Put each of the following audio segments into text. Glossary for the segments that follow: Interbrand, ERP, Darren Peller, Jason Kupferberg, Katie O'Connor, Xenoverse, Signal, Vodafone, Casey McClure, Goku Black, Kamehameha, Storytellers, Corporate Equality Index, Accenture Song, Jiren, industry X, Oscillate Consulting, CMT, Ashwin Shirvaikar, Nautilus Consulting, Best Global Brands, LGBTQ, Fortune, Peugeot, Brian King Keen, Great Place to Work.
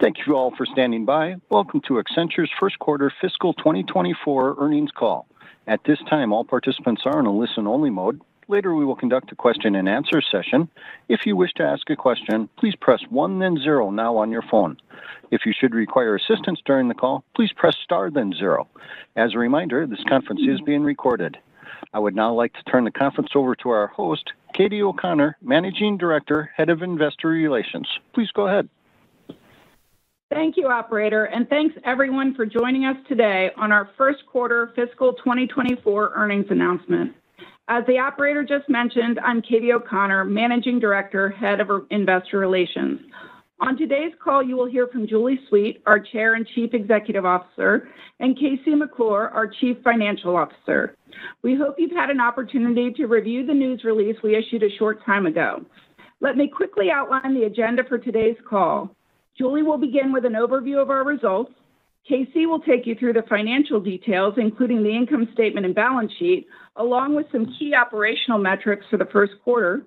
Thank you all for standing by. Welcome to Accenture's first quarter fiscal 2024 earnings call. At this time, all participants are in a listen-only mode. Later, we will conduct a question-and-answer session. If you wish to ask a question, please press 1 then 0 now on your phone. If you should require assistance during the call, please press star then 0. As a reminder, this conference is being recorded. I would now like to turn the conference over to our host, Katie O'Connor, Managing Director, Head of Investor Relations. Please go ahead. Thank you, operator, and thanks everyone for joining us today on our first quarter fiscal 2024 earnings announcement. As the operator just mentioned, I'm Katie O'Connor, Managing Director, Head of Investor Relations. On today's call, you will hear from Julie Sweet, our Chair and Chief Executive Officer, and Casey McClure, our Chief Financial Officer. We hope you've had an opportunity to review the news release we issued a short time ago. Let me quickly outline the agenda for today's call. Julie will begin with an overview of our results. Casey will take you through the financial details, including the income statement and balance sheet, along with some key operational metrics for the first quarter.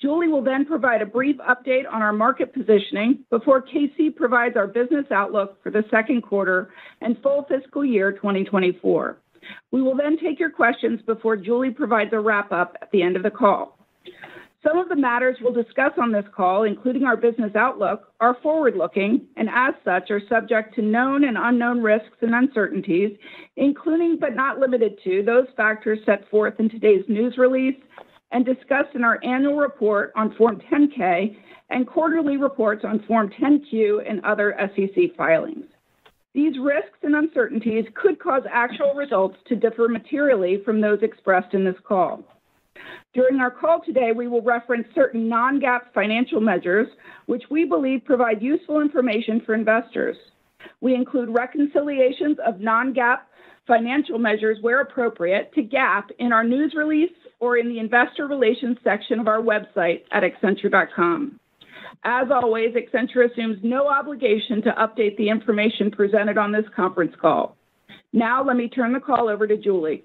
Julie will then provide a brief update on our market positioning before Casey provides our business outlook for the second quarter and full fiscal year 2024. We will then take your questions before Julie provides a wrap-up at the end of the call. Some of the matters we'll discuss on this call, including our business outlook, are forward-looking and as such are subject to known and unknown risks and uncertainties, including but not limited to those factors set forth in today's news release and discussed in our annual report on Form 10-K and quarterly reports on Form 10-Q and other SEC filings. These risks and uncertainties could cause actual results to differ materially from those expressed in this call. During our call today, we will reference certain non-GAAP financial measures, which we believe provide useful information for investors. We include reconciliations of non-GAAP financial measures where appropriate to GAAP in our news release or in the investor relations section of our website at Accenture.com. As always, Accenture assumes no obligation to update the information presented on this conference call. Now, let me turn the call over to Julie.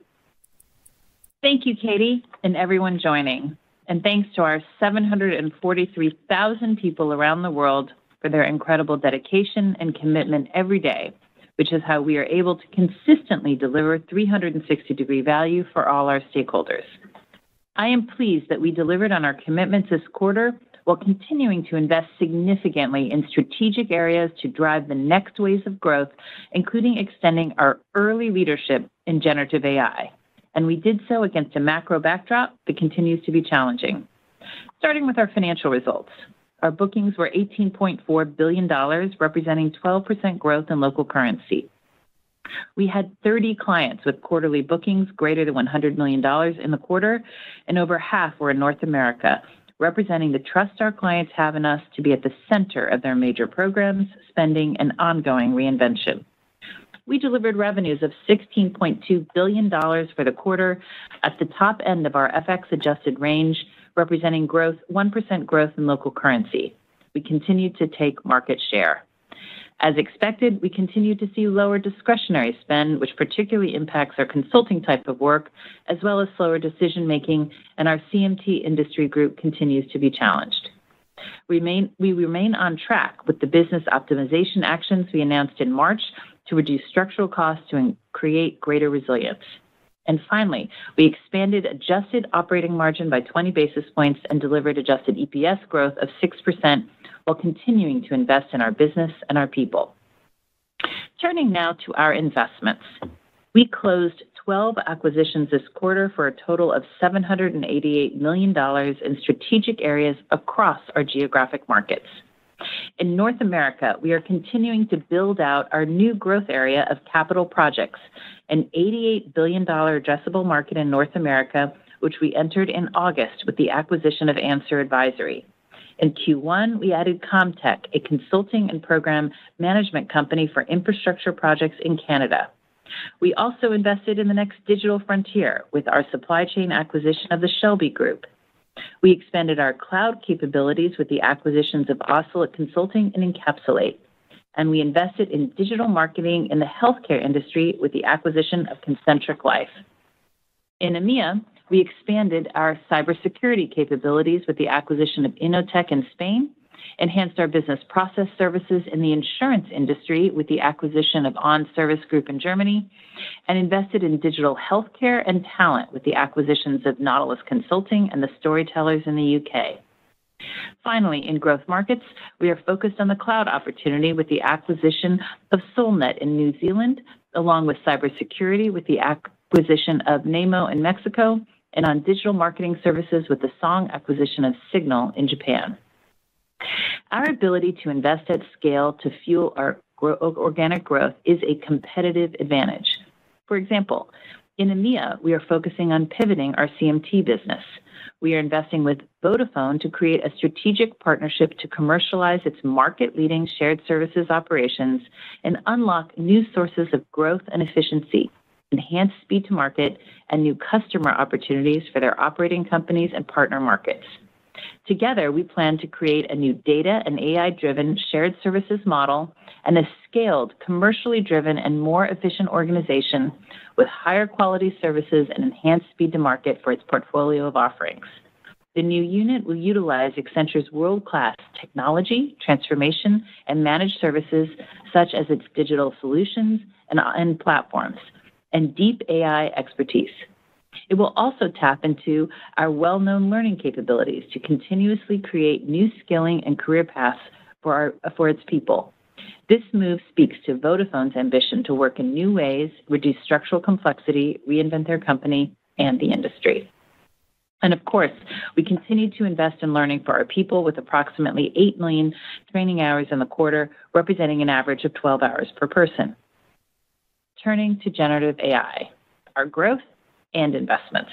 Thank you, Katie, and everyone joining. And thanks to our 743,000 people around the world for their incredible dedication and commitment every day, which is how we are able to consistently deliver 360-degree value for all our stakeholders. I am pleased that we delivered on our commitments this quarter while continuing to invest significantly in strategic areas to drive the next waves of growth, including extending our early leadership in generative AI. And we did so against a macro backdrop that continues to be challenging. Starting with our financial results, our bookings were $18.4 billion, representing 12% growth in local currency. We had 30 clients with quarterly bookings greater than $100 million in the quarter, and over half were in North America, representing the trust our clients have in us to be at the center of their major programs, spending, and ongoing reinvention. We delivered revenues of $16.2 billion for the quarter at the top end of our FX-adjusted range, representing 1% growth in local currency. We continued to take market share. As expected, we continued to see lower discretionary spend, which particularly impacts our consulting type of work, as well as slower decision-making, and our CMT industry group continues to be challenged. We remain on track with the business optimization actions we announced in March to reduce structural costs to create greater resilience. And finally, we expanded adjusted operating margin by 20 basis points and delivered adjusted EPS growth of 6% while continuing to invest in our business and our people. Turning now to our investments. We closed 12 acquisitions this quarter for a total of $788 million in strategic areas across our geographic markets. In North America, we are continuing to build out our new growth area of capital projects, an $88 billion addressable market in North America, which we entered in August with the acquisition of Answer Advisory. In Q1, we added Comtech, a consulting and program management company for infrastructure projects in Canada. We also invested in the next digital frontier with our supply chain acquisition of the Shelby Group. We expanded our cloud capabilities with the acquisitions of Oscillate Consulting and Encapsulate. And we invested in digital marketing in the healthcare industry with the acquisition of Concentric Life. In EMEA, we expanded our cybersecurity capabilities with the acquisition of InnoTech in Spain enhanced our business process services in the insurance industry with the acquisition of OnService Group in Germany, and invested in digital healthcare and talent with the acquisitions of Nautilus Consulting and the Storytellers in the UK. Finally, in growth markets, we are focused on the cloud opportunity with the acquisition of SolNet in New Zealand, along with cybersecurity with the acquisition of Namo in Mexico, and on digital marketing services with the Song acquisition of Signal in Japan. Our ability to invest at scale to fuel our organic growth is a competitive advantage. For example, in EMEA, we are focusing on pivoting our CMT business. We are investing with Vodafone to create a strategic partnership to commercialize its market-leading shared services operations and unlock new sources of growth and efficiency, enhance speed to market, and new customer opportunities for their operating companies and partner markets. Together, we plan to create a new data and AI-driven shared services model and a scaled, commercially driven, and more efficient organization with higher quality services and enhanced speed to market for its portfolio of offerings. The new unit will utilize Accenture's world-class technology, transformation, and managed services, such as its digital solutions and platforms, and deep AI expertise. It will also tap into our well-known learning capabilities to continuously create new skilling and career paths for its people. This move speaks to Vodafone's ambition to work in new ways, reduce structural complexity, reinvent their company and the industry. And of course, we continue to invest in learning for our people with approximately 8 million training hours in the quarter, representing an average of 12 hours per person. Turning to generative AI, our growth and investments.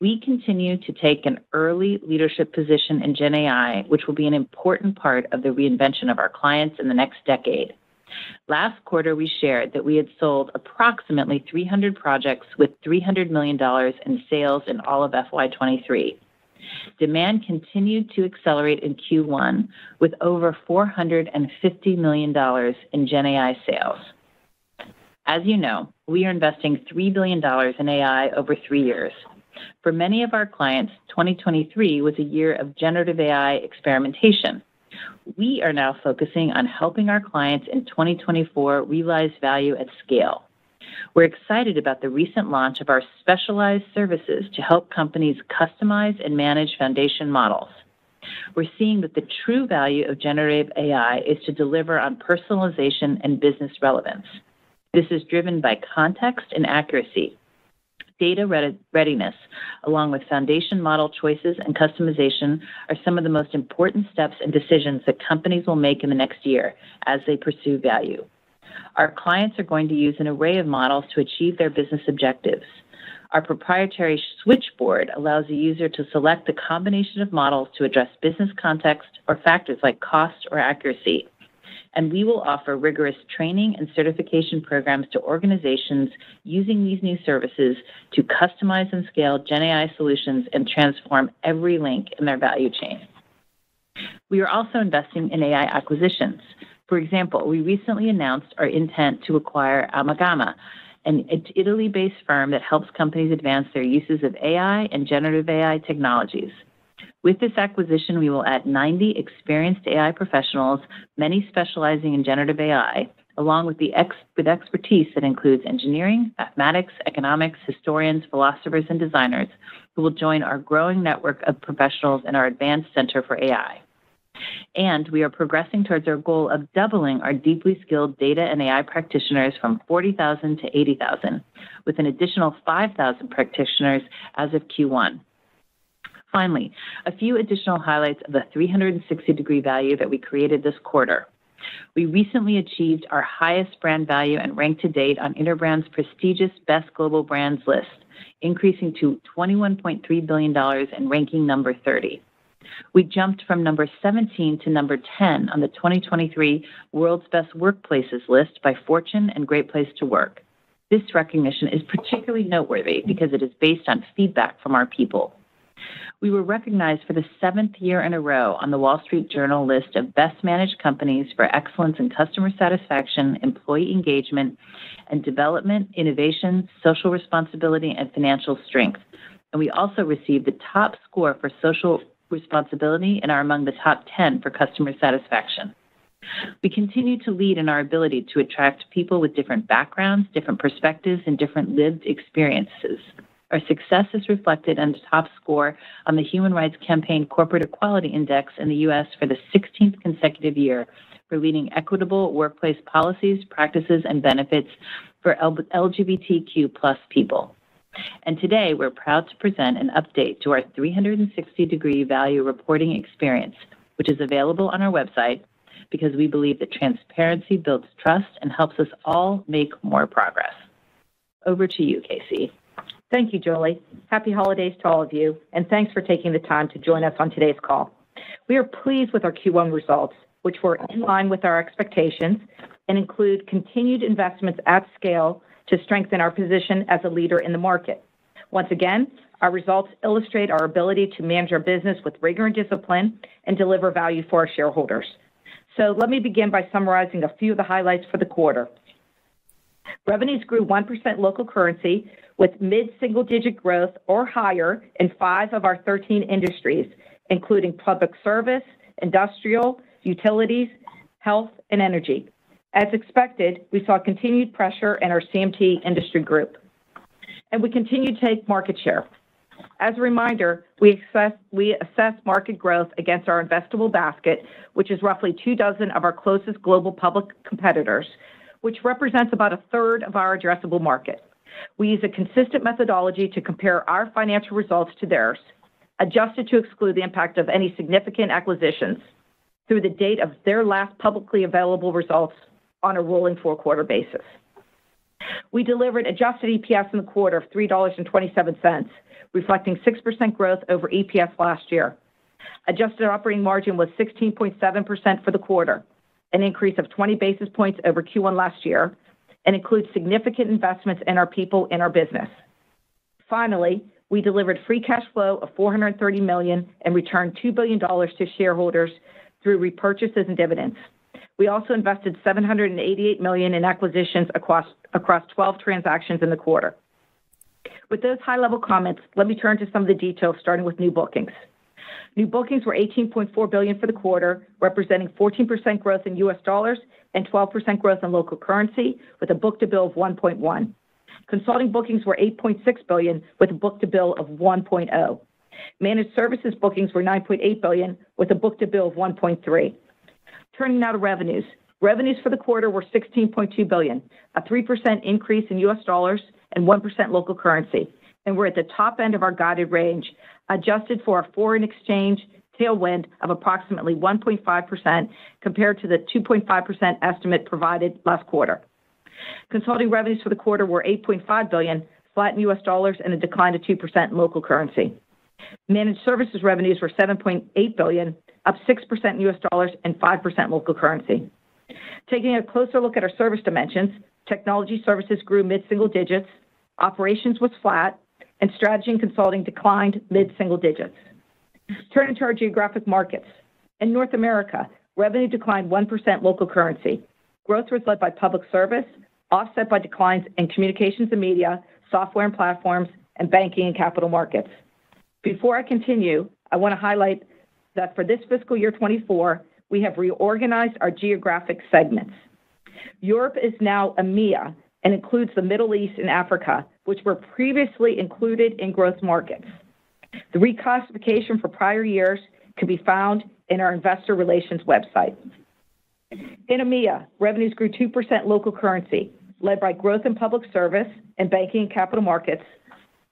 We continue to take an early leadership position in Gen AI, which will be an important part of the reinvention of our clients in the next decade. Last quarter, we shared that we had sold approximately 300 projects with $300 million in sales in all of FY23. Demand continued to accelerate in Q1 with over $450 million in Gen AI sales. As you know, we are investing $3 billion in AI over 3 years. For many of our clients, 2023 was a year of generative AI experimentation. We are now focusing on helping our clients in 2024 realize value at scale. We're excited about the recent launch of our specialized services to help companies customize and manage foundation models. We're seeing that the true value of generative AI is to deliver on personalization and business relevance. This is driven by context and accuracy, data readiness, along with foundation model choices and customization are some of the most important steps and decisions that companies will make in the next year as they pursue value. Our clients are going to use an array of models to achieve their business objectives. Our proprietary switchboard allows the user to select a combination of models to address business context or factors like cost or accuracy. And we will offer rigorous training and certification programs to organizations using these new services to customize and scale Gen AI solutions and transform every link in their value chain. We are also investing in AI acquisitions. For example, we recently announced our intent to acquire Amagama, an Italy-based firm that helps companies advance their uses of AI and generative AI technologies. With this acquisition, we will add 90 experienced AI professionals, many specializing in generative AI, along with expertise that includes engineering, mathematics, economics, historians, philosophers, and designers, who will join our growing network of professionals in our Advanced Center for AI. And we are progressing towards our goal of doubling our deeply skilled data and AI practitioners from 40,000 to 80,000, with an additional 5,000 practitioners as of Q1. Finally, a few additional highlights of the 360-degree value that we created this quarter. We recently achieved our highest brand value and rank to date on Interbrand's prestigious Best Global Brands list, increasing to $21.3 billion and ranking number 30. We jumped from number 17 to number 10 on the 2023 World's Best Workplaces list by Fortune and Great Place to Work. This recognition is particularly noteworthy because it is based on feedback from our people. We were recognized for the 7th year in a row on the Wall Street Journal list of best managed companies for excellence in customer satisfaction, employee engagement, and development, innovation, social responsibility, and financial strength. And we also received the top score for social responsibility and are among the top 10 for customer satisfaction. We continue to lead in our ability to attract people with different backgrounds, different perspectives, and different lived experiences. Our success is reflected in the top score on the Human Rights Campaign Corporate Equality Index in the U.S. for the 16th consecutive year for leading equitable workplace policies, practices, and benefits for LGBTQ plus people. And today, we're proud to present an update to our 360-degree value reporting experience, which is available on our website, because we believe that transparency builds trust and helps us all make more progress. Over to you, Casey. Thank you, Julie. Happy holidays to all of you, and thanks for taking the time to join us on today's call. We are pleased with our Q1 results, which were in line with our expectations and include continued investments at scale to strengthen our position as a leader in the market. Once again, our results illustrate our ability to manage our business with rigor and discipline and deliver value for our shareholders. So let me begin by summarizing a few of the highlights for the quarter. Revenues grew 1% local currency with mid-single-digit growth or higher in 5 of our 13 industries, including public service, industrial, utilities, health, and energy. As expected, we saw continued pressure in our CMT industry group. And we continue to take market share. As a reminder, we assess market growth against our investable basket, which is roughly 2 dozen of our closest global public competitors, which represents about 1/3 of our addressable market. We use a consistent methodology to compare our financial results to theirs, adjusted to exclude the impact of any significant acquisitions through the date of their last publicly available results on a rolling 4-quarter basis. We delivered adjusted EPS in the quarter of $3.27, reflecting 6% growth over EPS last year. Adjusted operating margin was 16.7% for the quarter, an increase of 20 basis points over Q1 last year, and includes significant investments in our people and our business. Finally, we delivered free cash flow of $430 million and returned $2 billion to shareholders through repurchases and dividends. We also invested $788 million in acquisitions across 12 transactions in the quarter. With those high-level comments, let me turn to some of the details, starting with new bookings. New bookings were $18.4 billion for the quarter, representing 14% growth in U.S. dollars and 12% growth in local currency, with a book-to-bill of 1.1. Consulting bookings were $8.6 billion, with a book-to-bill of 1.0. Managed services bookings were $9.8 billion, with a book-to-bill of 1.3. Turning now to revenues. Revenues for the quarter were $16.2 billion, a 3% increase in U.S. dollars and 1% local currency, and we're at the top end of our guided range, adjusted for a foreign exchange tailwind of approximately 1.5% compared to the 2.5% estimate provided last quarter. Consulting revenues for the quarter were $8.5 billion, flat in U.S. dollars and a decline of 2% in local currency. Managed services revenues were $7.8 billion, up 6% in U.S. dollars and 5% local currency. Taking a closer look at our service dimensions, technology services grew mid-single digits, operations was flat, and strategy and consulting declined mid-single digits. Turning to our geographic markets. In North America, revenue declined 1% local currency. Growth was led by public service, offset by declines in communications and media, software and platforms, and banking and capital markets. Before I continue, I want to highlight that for this fiscal year 24, we have reorganized our geographic segments. Europe is now EMEA and includes the Middle East and Africa, which were previously included in growth markets. The reclassification for prior years can be found in our investor relations website. In EMEA, revenues grew 2% local currency, led by growth in public service and banking and capital markets,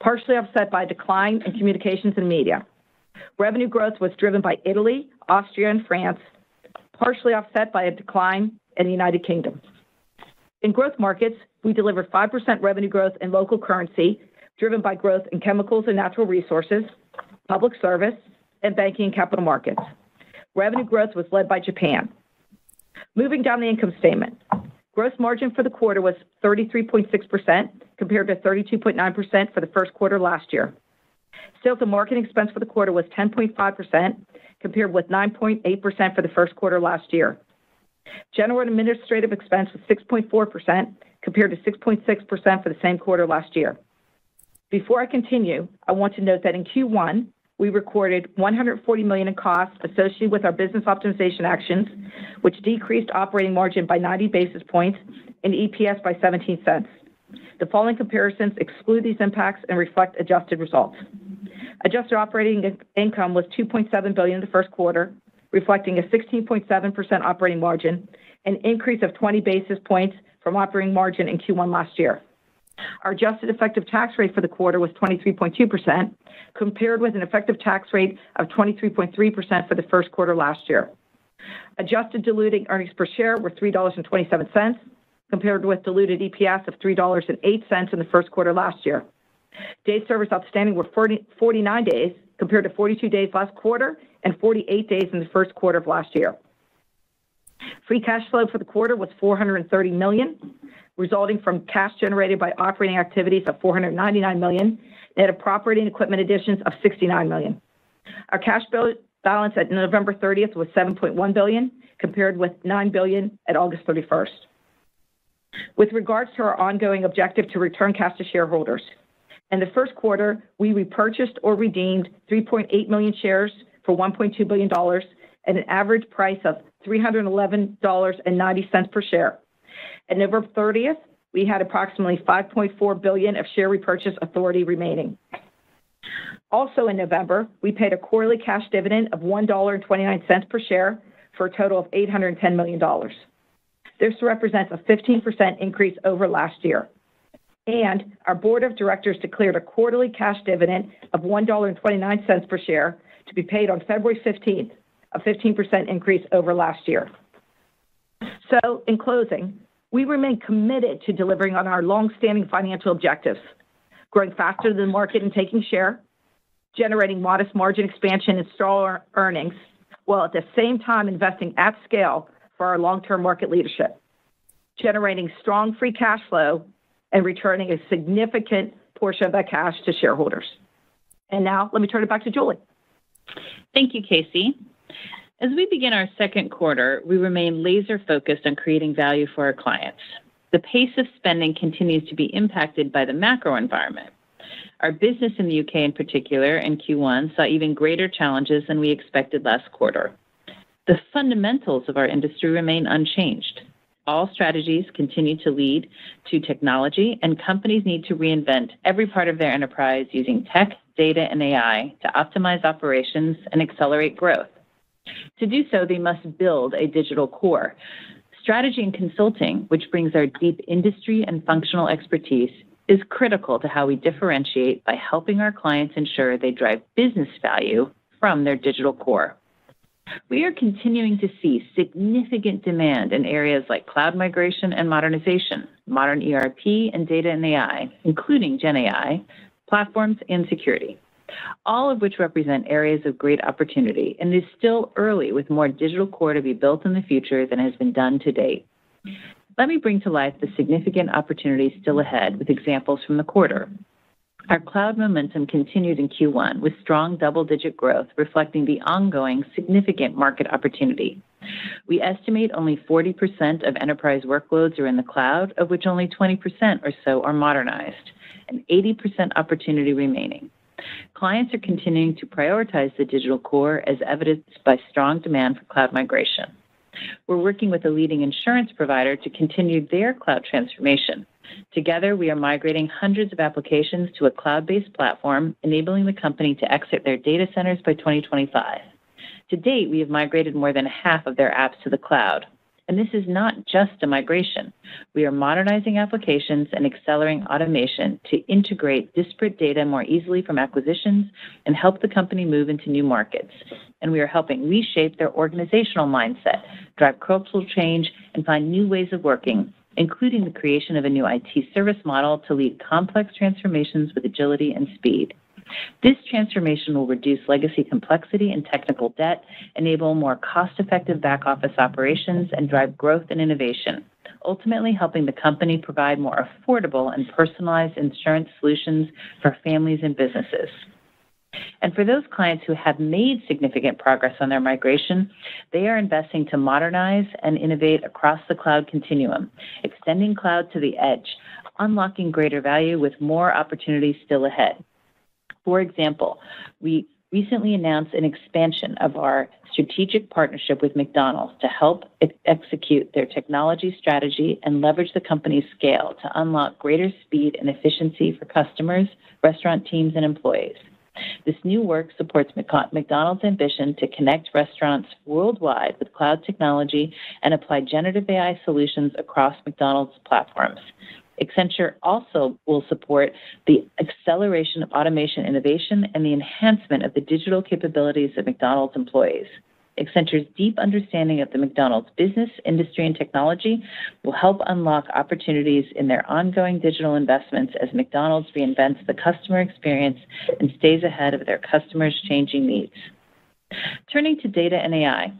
partially offset by a decline in communications and media. Revenue growth was driven by Italy, Austria, and France, partially offset by a decline in the United Kingdom. In growth markets, we delivered 5% revenue growth in local currency, driven by growth in chemicals and natural resources, public service, and banking and capital markets. Revenue growth was led by Japan. Moving down the income statement, gross margin for the quarter was 33.6% compared to 32.9% for the first quarter last year. Sales and marketing expense for the quarter was 10.5% compared with 9.8% for the first quarter last year. General and administrative expense was 6.4% compared to 6.6% for the same quarter last year. Before I continue, I want to note that in Q1, we recorded $140 million in costs associated with our business optimization actions, which decreased operating margin by 90 basis points and EPS by 17 cents. The following comparisons exclude these impacts and reflect adjusted results. Adjusted operating income was $2.7 billion in the first quarter, reflecting a 16.7% operating margin, an increase of 20 basis points from operating margin in Q1 last year. Our adjusted effective tax rate for the quarter was 23.2%, compared with an effective tax rate of 23.3% for the first quarter last year. Adjusted diluted earnings per share were $3.27, compared with diluted EPS of $3.08 in the first quarter last year. Days service outstanding were 49 days, compared to 42 days last quarter and 48 days in the first quarter of last year. Free cash flow for the quarter was $430 million, resulting from cash generated by operating activities of $499 million, net of property and equipment additions of $69 million. Our cash balance at November 30th was $7.1 billion, compared with $9 billion at August 31st. With regards to our ongoing objective to return cash to shareholders, in the first quarter, we repurchased or redeemed 3.8 million shares for $1.2 billion at an average price of $311.90 per share. At November 30th, we had approximately $5.4 billion of share repurchase authority remaining. Also in November, we paid a quarterly cash dividend of $1.29 per share for a total of $810 million. This represents a 15% increase over last year. And our board of directors declared a quarterly cash dividend of $1.29 per share to be paid on February 15th, a 15% increase over last year. So, in closing, we remain committed to delivering on our long-standing financial objectives, growing faster than the market and taking share, generating modest margin expansion and strong earnings, while at the same time investing at scale for our long-term market leadership, generating strong free cash flow, and returning a significant portion of that cash to shareholders. And now, let me turn it back to Julie. Thank you, Casey. As we begin our second quarter, we remain laser-focused on creating value for our clients. The pace of spending continues to be impacted by the macro environment. Our business in the UK in particular in Q1 saw even greater challenges than we expected last quarter. The fundamentals of our industry remain unchanged. All strategies continue to lead to technology, and companies need to reinvent every part of their enterprise using tech, data, and AI to optimize operations and accelerate growth. To do so, they must build a digital core. Strategy and consulting, which brings our deep industry and functional expertise, is critical to how we differentiate by helping our clients ensure they drive business value from their digital core. We are continuing to see significant demand in areas like cloud migration and modernization, modern ERP and data and AI, including Gen AI, platforms, and security, all of which represent areas of great opportunity, and it is still early with more digital core to be built in the future than has been done to date. Let me bring to life the significant opportunities still ahead with examples from the quarter. Our cloud momentum continued in Q1 with strong double-digit growth, reflecting the ongoing significant market opportunity. We estimate only 40% of enterprise workloads are in the cloud, of which only 20% or so are modernized, and 80% opportunity remaining. Clients are continuing to prioritize the digital core as evidenced by strong demand for cloud migration. We're working with a leading insurance provider to continue their cloud transformation. Together, we are migrating hundreds of applications to a cloud-based platform, enabling the company to exit their data centers by 2025. To date, we have migrated more than half of their apps to the cloud. And this is not just a migration. We are modernizing applications and accelerating automation to integrate disparate data more easily from acquisitions and help the company move into new markets. And we are helping reshape their organizational mindset, drive cultural change, and find new ways of working, including the creation of a new IT service model to lead complex transformations with agility and speed. This transformation will reduce legacy complexity and technical debt, enable more cost-effective back-office operations, and drive growth and innovation, ultimately helping the company provide more affordable and personalized insurance solutions for families and businesses. And for those clients who have made significant progress on their migration, they are investing to modernize and innovate across the cloud continuum, extending cloud to the edge, unlocking greater value with more opportunities still ahead. For example, we recently announced an expansion of our strategic partnership with McDonald's to help execute their technology strategy and leverage the company's scale to unlock greater speed and efficiency for customers, restaurant teams, and employees. This new work supports McDonald's ambition to connect restaurants worldwide with cloud technology and apply generative AI solutions across McDonald's platforms. Accenture also will support the acceleration of automation innovation and the enhancement of the digital capabilities of McDonald's employees. Accenture's deep understanding of the McDonald's business, industry, and technology will help unlock opportunities in their ongoing digital investments as McDonald's reinvents the customer experience and stays ahead of their customers' changing needs. Turning to data and AI,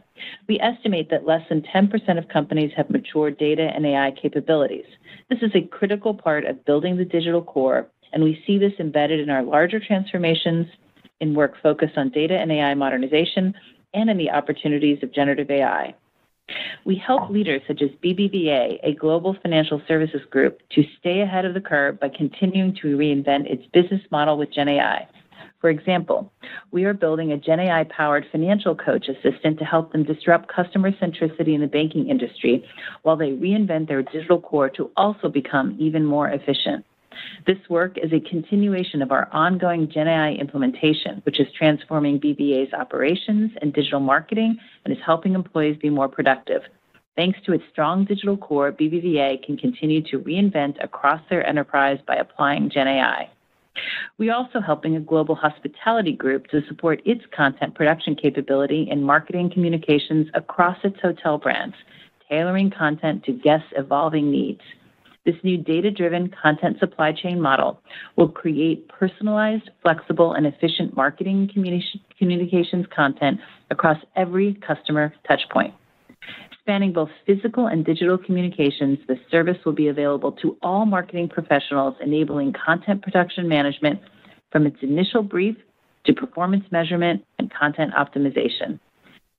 we estimate that less than 10% of companies have mature data and AI capabilities. This is a critical part of building the digital core, and we see this embedded in our larger transformations, in work focused on data and AI modernization, and in the opportunities of generative AI. We help leaders such as BBVA, a global financial services group, to stay ahead of the curve by continuing to reinvent its business model with Gen AI. For example, we are building a Gen AI-powered financial coach assistant to help them disrupt customer centricity in the banking industry while they reinvent their digital core to also become even more efficient. This work is a continuation of our ongoing Gen AI implementation, which is transforming BBVA's operations and digital marketing and is helping employees be more productive. Thanks to its strong digital core, BBVA can continue to reinvent across their enterprise by applying Gen AI. We are also helping a global hospitality group to support its content production capability in marketing communications across its hotel brands, tailoring content to guests' evolving needs. This new data-driven content supply chain model will create personalized, flexible, and efficient marketing communications content across every customer touchpoint. Spanning both physical and digital communications, the service will be available to all marketing professionals, enabling content production management from its initial brief to performance measurement and content optimization.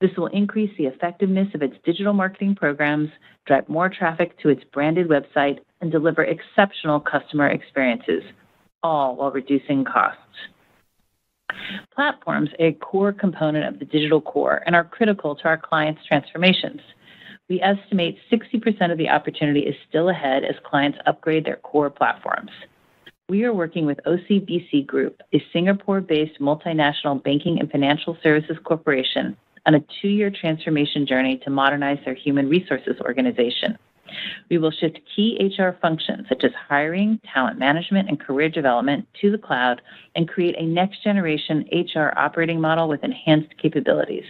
This will increase the effectiveness of its digital marketing programs, drive more traffic to its branded website, and deliver exceptional customer experiences, all while reducing costs. Platforms are a core component of the digital core and are critical to our clients' transformations. We estimate 60% of the opportunity is still ahead as clients upgrade their core platforms. We are working with OCBC Group, a Singapore-based multinational banking and financial services corporation, on a 2-year transformation journey to modernize their human resources organization. We will shift key HR functions such as hiring, talent management, and career development to the cloud and create a next-generation HR operating model with enhanced capabilities.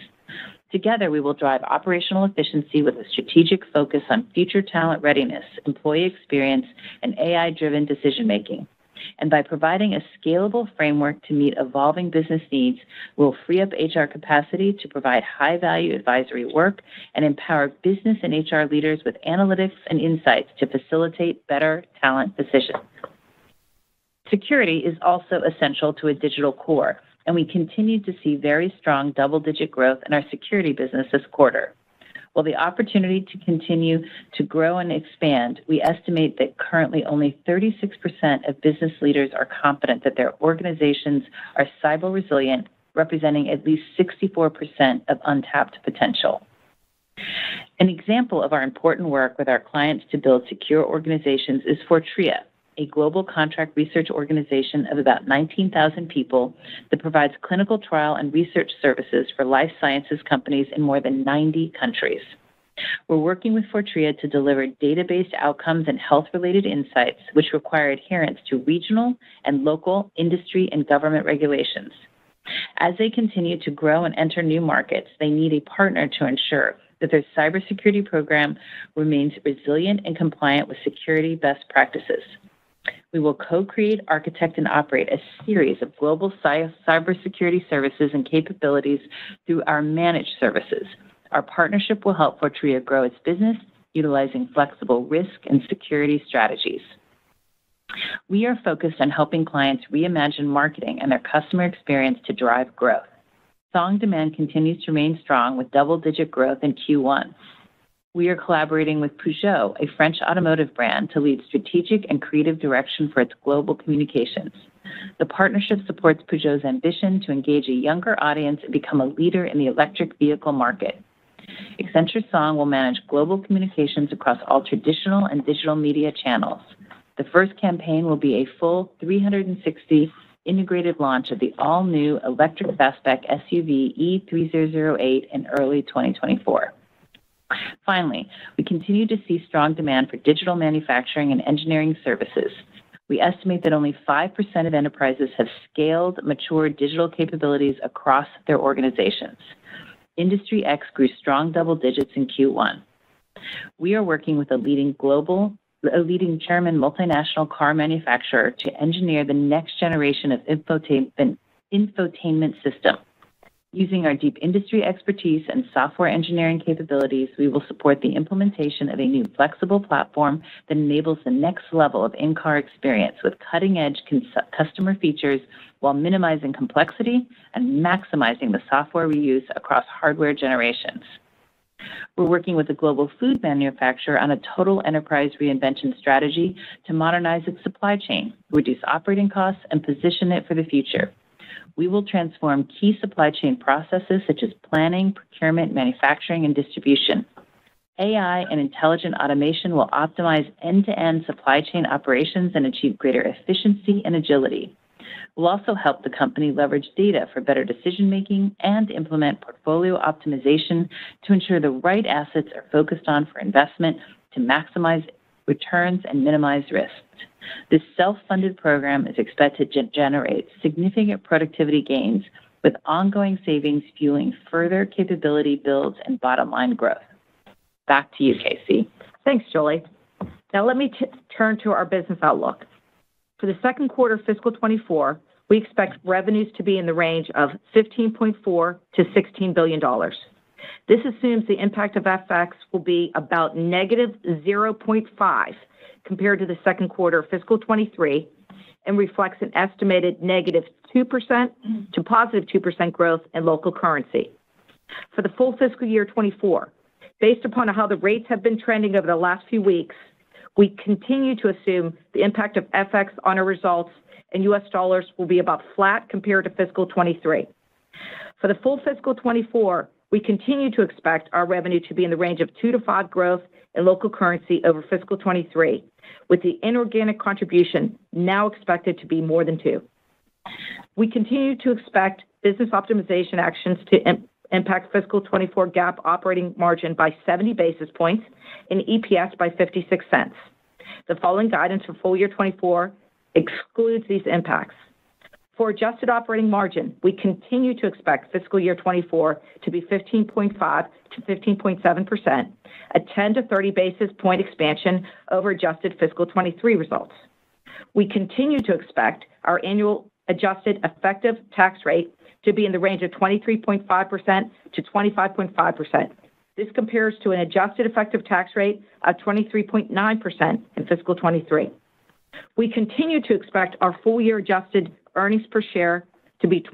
Together, we will drive operational efficiency with a strategic focus on future talent readiness, employee experience, and AI-driven decision-making. And by providing a scalable framework to meet evolving business needs, we'll free up HR capacity to provide high-value advisory work and empower business and HR leaders with analytics and insights to facilitate better talent decisions. Security is also essential to a digital core, and we continued to see very strong double-digit growth in our security business this quarter. While the opportunity to continue to grow and expand, we estimate that currently only 36% of business leaders are confident that their organizations are cyber resilient, representing at least 64% of untapped potential. An example of our important work with our clients to build secure organizations is Fortrea, a global contract research organization of about 19,000 people that provides clinical trial and research services for life sciences companies in more than 90 countries. We're working with Fortrea to deliver data-based outcomes and health-related insights, which require adherence to regional and local industry and government regulations. As they continue to grow and enter new markets, they need a partner to ensure that their cybersecurity program remains resilient and compliant with security best practices. We will co-create, architect, and operate a series of global cybersecurity services and capabilities through our managed services. Our partnership will help Fortrea grow its business, utilizing flexible risk and security strategies. We are focused on helping clients reimagine marketing and their customer experience to drive growth. Song demand continues to remain strong with double-digit growth in Q1. We are collaborating with Peugeot, a French automotive brand, to lead strategic and creative direction for its global communications. The partnership supports Peugeot's ambition to engage a younger audience and become a leader in the electric vehicle market. Accenture Song will manage global communications across all traditional and digital media channels. The first campaign will be a full 360 integrated launch of the all-new electric fastback SUV E3008 in early 2024. Finally, we continue to see strong demand for digital manufacturing and engineering services. We estimate that only 5% of enterprises have scaled, mature digital capabilities across their organizations. Industry X grew strong double digits in Q1. We are working with a leading German multinational car manufacturer to engineer the next generation of infotainment system. Using our deep industry expertise and software engineering capabilities, we will support the implementation of a new flexible platform that enables the next level of in-car experience with cutting-edge customer features while minimizing complexity and maximizing the software reuse across hardware generations. We're working with a global food manufacturer on a total enterprise reinvention strategy to modernize its supply chain, reduce operating costs, and position it for the future. We will transform key supply chain processes such as planning, procurement, manufacturing, and distribution. AI and intelligent automation will optimize end-to-end supply chain operations and achieve greater efficiency and agility. We'll also help the company leverage data for better decision-making and implement portfolio optimization to ensure the right assets are focused on for investment to maximize returns and minimize risks. This self-funded program is expected to generate significant productivity gains, with ongoing savings fueling further capability builds and bottom-line growth. Back to you, Casey. Thanks, Julie. Now let me turn to our business outlook. For the second quarter of fiscal 24, we expect revenues to be in the range of $15.4 to $16 billion. This assumes the impact of FX will be about negative 0.5 compared to the second quarter of fiscal 23 and reflects an estimated negative 2% to positive 2% growth in local currency. For the full fiscal year 24, based upon how the rates have been trending over the last few weeks, we continue to assume the impact of FX on our results in U.S. dollars will be about flat compared to fiscal 23. For the full fiscal 24, we continue to expect our revenue to be in the range of 2 to 5 growth in local currency over fiscal 23, with the inorganic contribution now expected to be more than 2. We continue to expect business optimization actions to impact fiscal 24 GAAP operating margin by 70 basis points and EPS by 56 cents. The following guidance for full year 24 excludes these impacts. For adjusted operating margin, we continue to expect fiscal year 24 to be 15.5 to 15.7%, a 10 to 30 basis point expansion over adjusted fiscal 23 results. We continue to expect our annual adjusted effective tax rate to be in the range of 23.5% to 25.5%. This compares to an adjusted effective tax rate of 23.9% in fiscal 23. We continue to expect our full-year adjusted earnings per share to be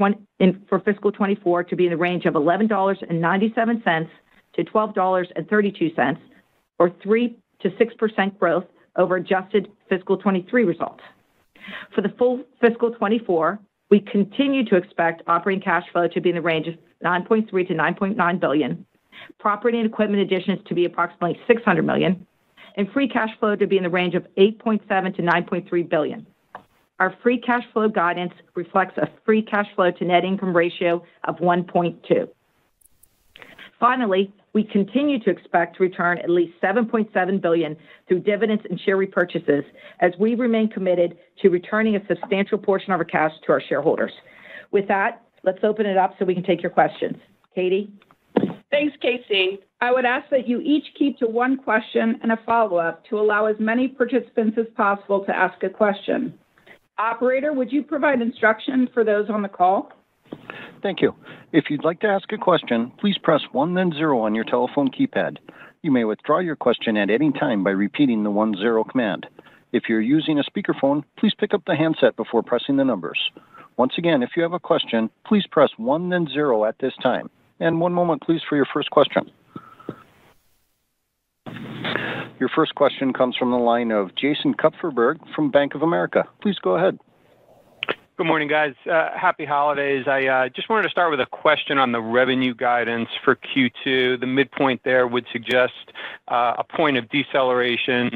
for fiscal 24 to be in the range of $11.97 to $12.32, or 3 to 6% growth over adjusted fiscal 23 results. For the full fiscal 24, we continue to expect operating cash flow to be in the range of $9.3 to $9.9 billion, property and equipment additions to be approximately $600 million, and free cash flow to be in the range of $8.7 to $9.3 billion. Our free cash flow guidance reflects a free cash flow to net income ratio of 1.2. Finally, we continue to expect to return at least $7.7 billion through dividends and share repurchases as we remain committed to returning a substantial portion of our cash to our shareholders. With that, let's open it up so we can take your questions. Katie? Thanks, Casey. I would ask that you each keep to one question and a follow-up to allow as many participants as possible to ask a question. Operator, would you provide instruction for those on the call? Thank you. If you'd like to ask a question, please press 1 then 0 on your telephone keypad. You may withdraw your question at any time by repeating the 1-0 command. If you're using a speakerphone, please pick up the handset before pressing the numbers. Once again, if you have a question, please press 1 then 0 at this time. And one moment, please, for your first question. Your first question comes from the line of Jason Kupferberg from Bank of America. Please go ahead. Good morning, guys. Happy holidays. I just wanted to start with a question on the revenue guidance for Q2. The midpoint there would suggest a point of deceleration,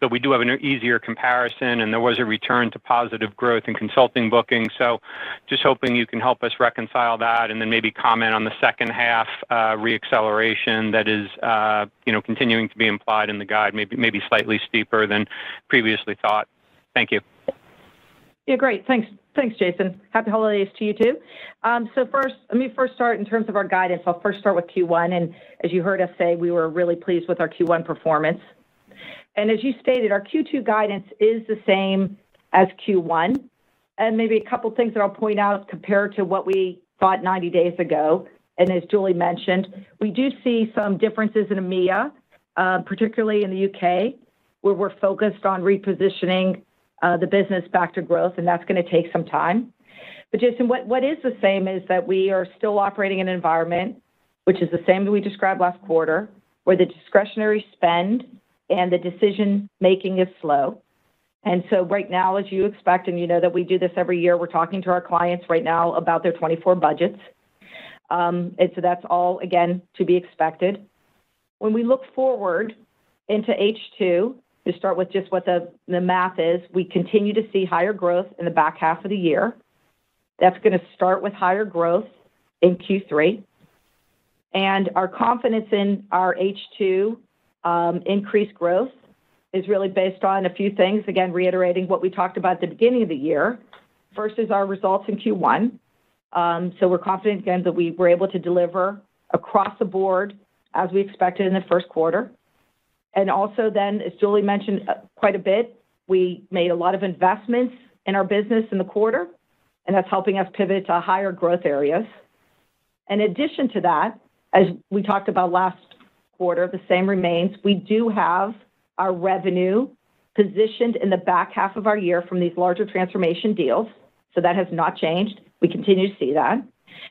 but we do have an easier comparison, and there was a return to positive growth in consulting bookings. So just hoping you can help us reconcile that and then maybe comment on the second half reacceleration that is continuing to be implied in the guide, maybe slightly steeper than previously thought. Thank you. Yeah, great. Thanks, Jason. Happy holidays to you too. So first, let me start in terms of our guidance. I'll first start with Q1. And as you heard us say, we were really pleased with our Q1 performance. And as you stated, our Q2 guidance is the same as Q1. And maybe a couple things that I'll point out compared to what we thought 90 days ago. And as Julie mentioned, we do see some differences in EMEA, particularly in the UK, where we're focused on repositioning the business back to growth, and that's going to take some time. But Jason, what is the same is that we are still operating in an environment, which is the same that we described last quarter, where the discretionary spend and the decision-making is slow. And so right now, as you expect, and you know that we do this every year, we're talking to our clients right now about their 24 budgets. And so that's all, again, to be expected. When we look forward into H2, to start with just what the math is, we continue to see higher growth in the back half of the year. That's going to start with higher growth in Q3. And our confidence in our H2 increased growth is really based on a few things, again, reiterating what we talked about at the beginning of the year. First is our results in Q1. So we're confident, again, that we were able to deliver across the board as we expected in the first quarter. And also then, as Julie mentioned quite a bit, we made a lot of investments in our business in the quarter, and that's helping us pivot to higher growth areas. In addition to that, as we talked about last quarter, the same remains. We do have our revenue positioned in the back half of our year from these larger transformation deals, so that has not changed. We continue to see that.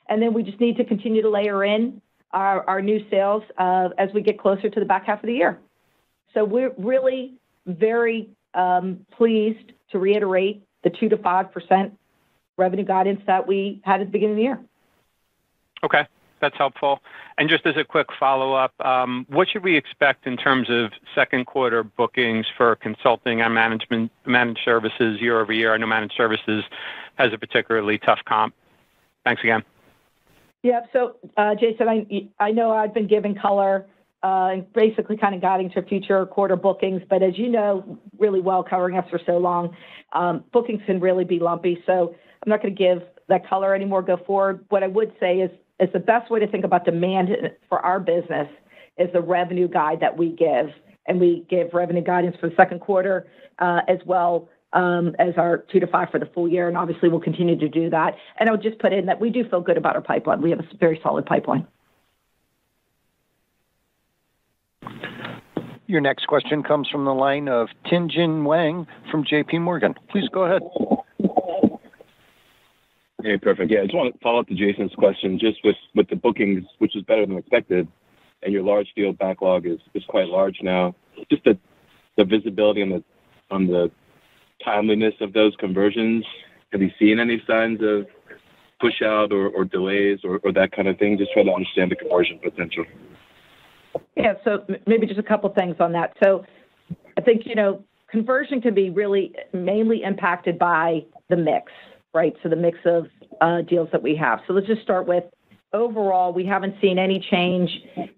And then we just need to continue to layer in our new sales as we get closer to the back half of the year. So we're really very pleased to reiterate the 2 to 5% revenue guidance that we had at the beginning of the year. Okay, that's helpful. And just as a quick follow-up, what should we expect in terms of second quarter bookings for consulting and managed services year over year? I know managed services has a particularly tough comp. Thanks again. Yeah, so Jason, I know I've been giving color and basically kind of guiding to future quarter bookings. But as you know, really well covering us for so long, bookings can really be lumpy. So I'm not going to give that color anymore, go forward. What I would say is the best way to think about demand for our business is the revenue guide that we give. And we give revenue guidance for the second quarter as well as our 2 to 5 for the full year. And obviously, we'll continue to do that. And I would just put in that we do feel good about our pipeline. We have a very solid pipeline. Your next question comes from the line of Tien-Tsin Huang from J.P. Morgan. Please go ahead. Hey, perfect. Yeah, I just want to follow up to Jason's question, just with the bookings, which is better than expected, and your large deal backlog is quite large now. Just the visibility on the timeliness of those conversions. Have you seen any signs of push out or delays or that kind of thing? Just try to understand the conversion potential. Yeah, so maybe just a couple things on that. So I think, conversion can be really mainly impacted by the mix, right? So the mix of deals that we have. So let's just start with overall, we haven't seen any change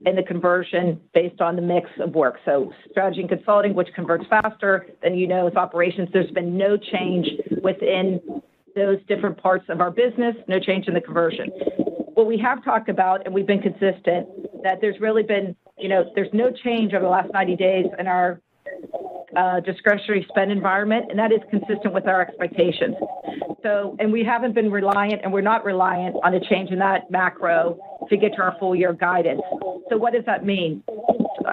in the conversion based on the mix of work. So strategy and consulting, which converts faster, then it's operations. There's been no change within those different parts of our business, no change in the conversion. What we have talked about, and we've been consistent, that there's really been, there's no change over the last 90 days in our discretionary spend environment, and that is consistent with our expectations. So, and we haven't been reliant, and we're not reliant on a change in that macro to get to our full year guidance. So what does that mean?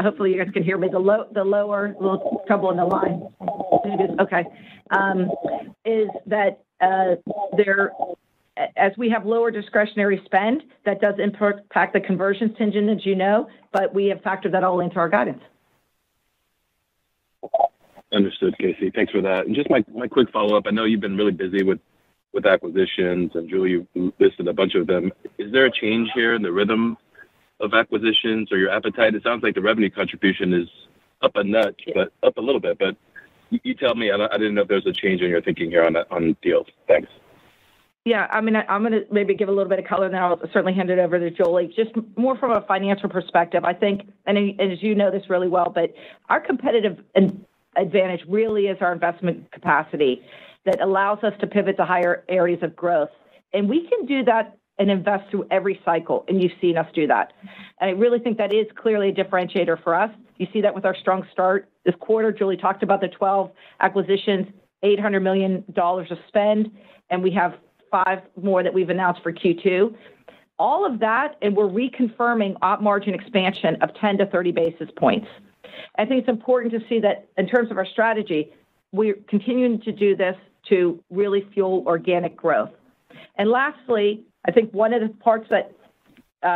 Hopefully you guys can hear me. The lower, a little trouble in the line. Okay. Is that as we have lower discretionary spend, that does impact the conversion engine, as you know, but we have factored that all into our guidance. Understood, Casey. Thanks for that. And just my quick follow-up. I know you've been really busy with with acquisitions, and Julie listed a bunch of them. Is there a change here in the rhythm of acquisitions or your appetite? It sounds like the revenue contribution is up a nudge, but up a little bit. But you tell me, I didn't know if there's a change in your thinking here on deals. Thanks. Yeah, I mean, I'm going to maybe give a little bit of color, and then I'll certainly hand it over to Julie. Just more from a financial perspective, I think, and as you know this really well, but our competitive advantage really is our investment capacity that allows us to pivot to higher areas of growth. And we can do that and invest through every cycle, and you've seen us do that. And I really think that is clearly a differentiator for us. You see that with our strong start this quarter. Julie talked about the 12 acquisitions, $800 million of spend, and we have 5 more that we've announced for Q2. All of that, and we're reconfirming op margin expansion of 10 to 30 basis points. I think it's important to see that in terms of our strategy, we're continuing to do this to really fuel organic growth. And lastly, I think one of the parts that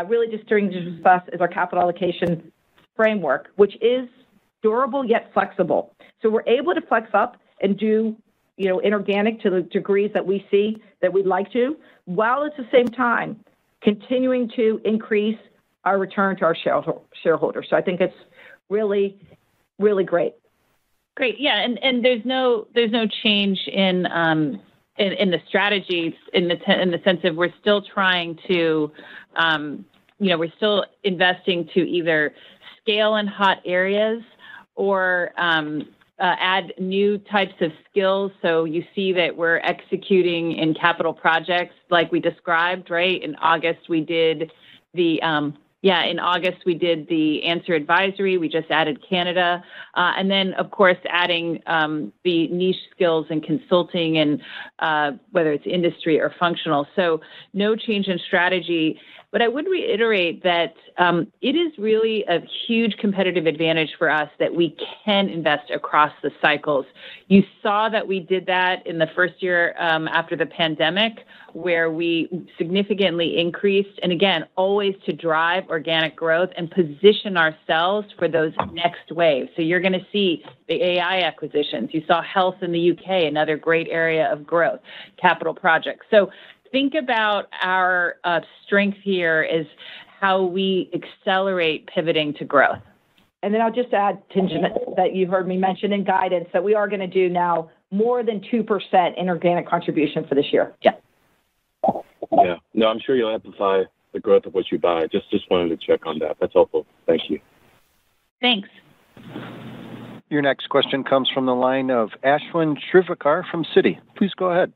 really distinguishes us is our capital allocation framework, which is durable yet flexible. So we're able to flex up and do, you know, inorganic to the degrees that we see that we'd like to, while at the same time continuing to increase our return to our shareholders. So I think it's really, really great. Great, yeah, and there's no change in the strategy in the sense of we're still trying to, we're still investing to either scale in hot areas or add new types of skills. So you see that we're executing in capital projects like we described, right? In August, we did the Answer Advisory. We just added Canada. And then, of course, adding the niche skills and consulting and whether it's industry or functional. So no change in strategy. But I would reiterate that it is really a huge competitive advantage for us that we can invest across the cycles. You saw that we did that in the first year after the pandemic, where we significantly increased, and again, always to drive organic growth and position ourselves for those next waves. So you're going to see the AI acquisitions. You saw health in the UK, another great area of growth, capital projects. So think about our strength here is how we accelerate pivoting to growth. And then I'll just add, Tingen, that you heard me mention in guidance that we are going to do now more than 2% in organic contribution for this year. Yeah. No, I'm sure you'll amplify the growth of what you buy. Just wanted to check on that. That's helpful. Thank you. Thanks. Your next question comes from the line of Ashwin Shirvaikar from Citi. Please go ahead.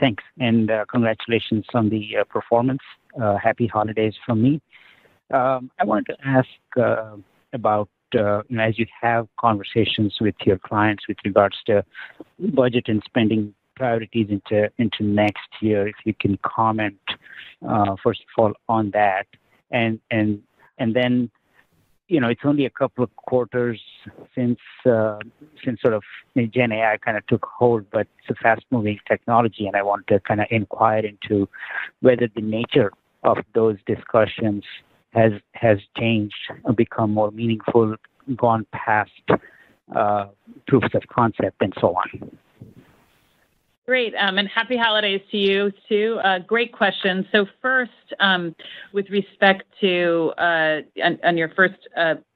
Thanks, and congratulations on the performance. Happy holidays from me. I wanted to ask about, as you have conversations with your clients with regards to budget and spending priorities into next year, if you can comment, first of all, on that. And then, it's only a couple of quarters since sort of Gen AI kind of took hold, but it's a fast-moving technology, and I want to kind of inquire into whether the nature of those discussions has changed, become more meaningful, gone past proofs of concept, and so on. Great, and happy holidays to you, too. Great question. So first, with respect to on your first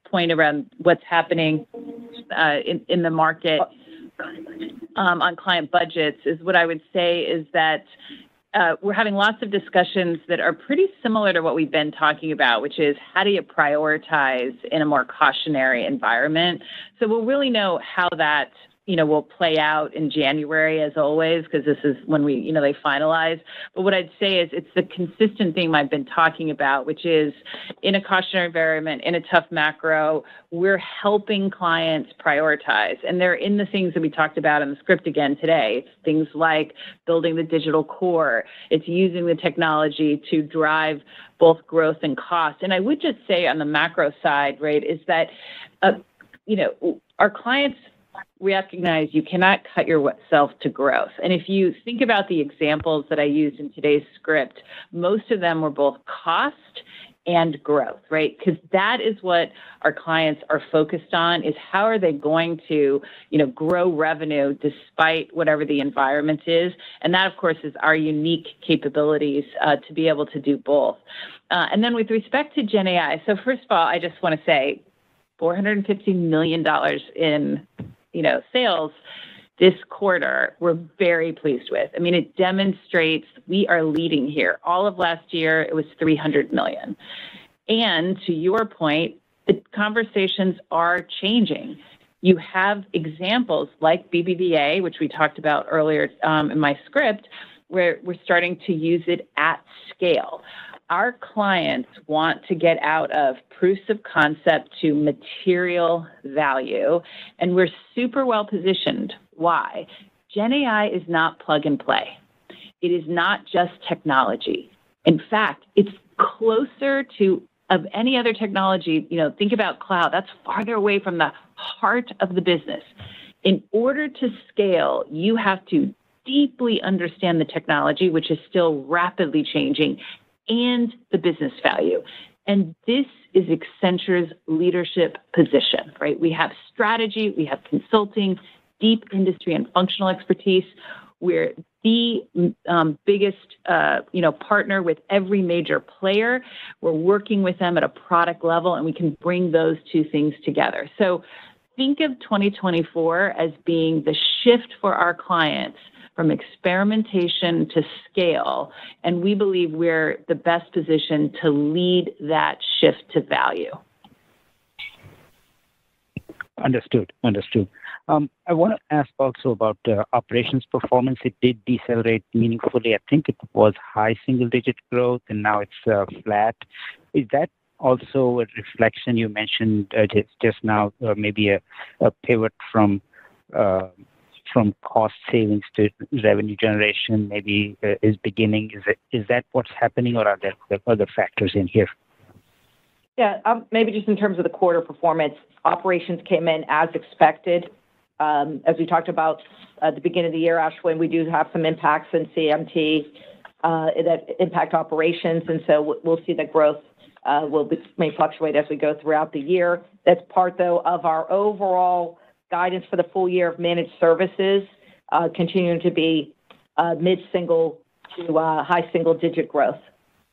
point around what's happening in the market on client budgets, is what I would say is that we're having lots of discussions that are pretty similar to what we've been talking about, which is how do you prioritize in a more cautionary environment? So we'll really know how that will play out in January as always, because this is when we, they finalize. But what I'd say is it's the consistent thing I've been talking about, which is in a cautionary environment, in a tough macro, we're helping clients prioritize. And they're in the things that we talked about in the script again today, things like building the digital core. It's using the technology to drive both growth and cost. And I would just say on the macro side, right, is that, our clients recognize you cannot cut yourself to growth. And if you think about the examples that I used in today's script, most of them were both cost and growth, right? Because that is what our clients are focused on, is how are they going to, grow revenue despite whatever the environment is. And that, of course, is our unique capabilities to be able to do both. And then with respect to Gen AI, so first of all, I just want to say $450 million in, sales this quarter, we're very pleased with. I mean, it demonstrates we are leading here. All of last year, it was $300 million. And to your point, the conversations are changing. You have examples like BBVA, which we talked about earlier in my script, where we're starting to use it at scale. Our clients want to get out of proofs of concept to material value, and we're super well positioned. Why? Gen AI is not plug and play. It is not just technology. In fact, it's closer to of any other technology. Think about cloud. That's farther away from the heart of the business. In order to scale, you have to deeply understand the technology, which is still rapidly changing, and the business value. And this is Accenture's leadership position, right? We have strategy, we have consulting, deep industry and functional expertise. We're the biggest, partner with every major player. We're working with them at a product level, and we can bring those two things together. So think of 2024 as being the shift for our clients from experimentation to scale, and we believe we're the best position to lead that shift to value. Understood. I want to ask also about operations performance. It did decelerate meaningfully. I think it was high single-digit growth, and now it's flat. Is that also a reflection? You mentioned just now, maybe a pivot from cost savings to revenue generation maybe is beginning. Is that what's happening, or are there other factors in here? Yeah, maybe just in terms of the quarter performance, operations came in as expected. As we talked about at the beginning of the year, Ashwin, we do have some impacts in CMT that impact operations, and so we'll see that growth may fluctuate as we go throughout the year. That's part, though, of our overall guidance for the full year of managed services continuing to be mid-single to high single-digit growth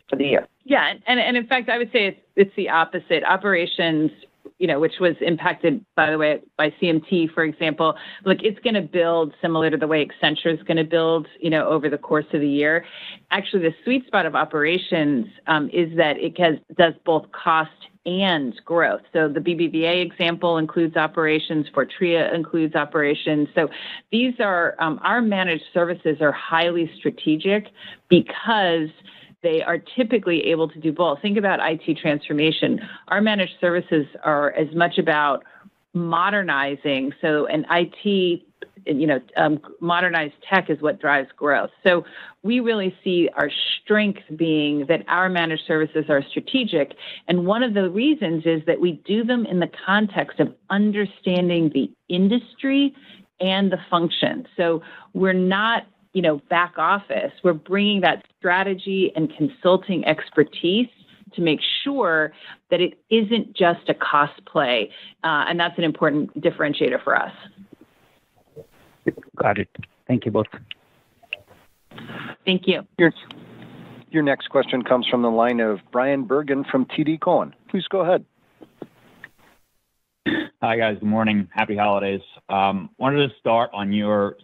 for the year. Yeah, and in fact, I would say it's the opposite. Operations, which was impacted, by the way, by CMT, for example, look, it's going to build similar to the way Accenture is going to build, over the course of the year. Actually, the sweet spot of operations is that it does both cost and growth. So the BBVA example includes operations, Fortrea includes operations. So these are, our managed services are highly strategic because they are typically able to do both. Think about IT transformation. Our managed services are as much about modernizing. So an IT, modernized tech is what drives growth. So we really see our strength being that our managed services are strategic. And one of the reasons is that we do them in the context of understanding the industry and the function. So we're not back office, we're bringing that strategy and consulting expertise to make sure that it isn't just a cost play. And that's an important differentiator for us. Got it. Thank you both. Thank you. Your next question comes from the line of Brian Bergen from TD Cowen. Please go ahead. Hi, guys. Good morning. Happy holidays. Wanted to start on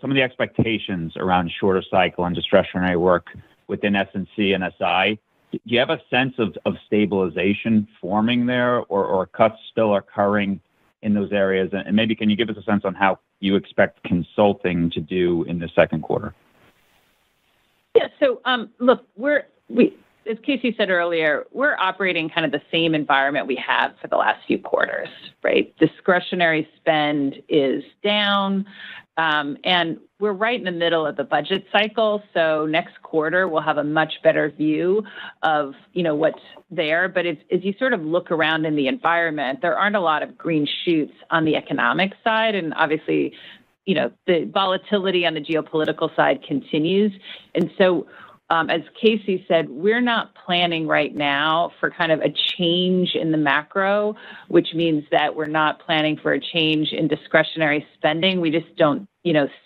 some of the expectations around shorter cycle and discretionary work within S&C and SI. Do you have a sense of stabilization forming there, or cuts still occurring in those areas? And maybe can you give us a sense on how you expect consulting to do in the second quarter? Yeah, so look, as Casey said earlier, we're operating kind of the same environment we have for the last few quarters, right? Discretionary spend is down, and we're right in the middle of the budget cycle. So next quarter, we'll have a much better view of, what's there. But as you sort of look around in the environment, there aren't a lot of green shoots on the economic side. And obviously, the volatility on the geopolitical side continues. And so As Casey said, we're not planning right now for kind of a change in the macro, which means that we're not planning for a change in discretionary spending. We just don't,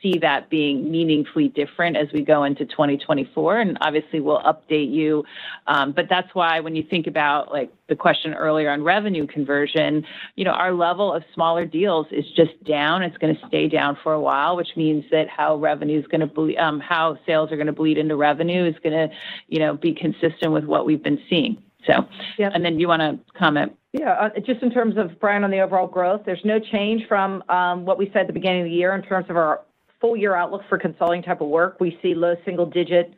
see that being meaningfully different as we go into 2024. And obviously we'll update you. But that's why when you think about like the question earlier on revenue conversion, our level of smaller deals is just down. It's going to stay down for a while, which means that how revenue is going to bleed, how sales are going to bleed into revenue is going to, be consistent with what we've been seeing. So, yep. And then you want to comment? Yeah, just in terms of, Brian, on the overall growth, there's no change from what we said at the beginning of the year in terms of our full year outlook for consulting type of work. We see low single digit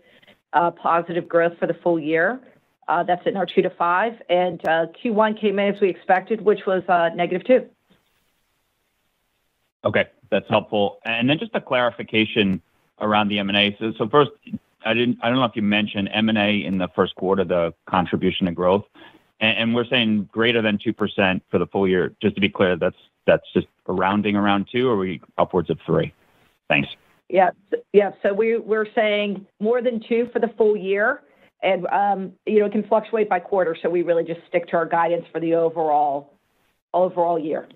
positive growth for the full year. That's in our 2 to 5. And Q1 came in as we expected, which was -2. Okay, that's helpful. And then just a clarification around the M&A. So first, I don't know if you mentioned M&A in the first quarter, the contribution to growth, and we're saying greater than 2% for the full year. Just to be clear, that's just a rounding around 2, or are we upwards of 3? Thanks. Yeah. So we're saying more than 2 for the full year, and it can fluctuate by quarter. So we really just stick to our guidance for the overall year.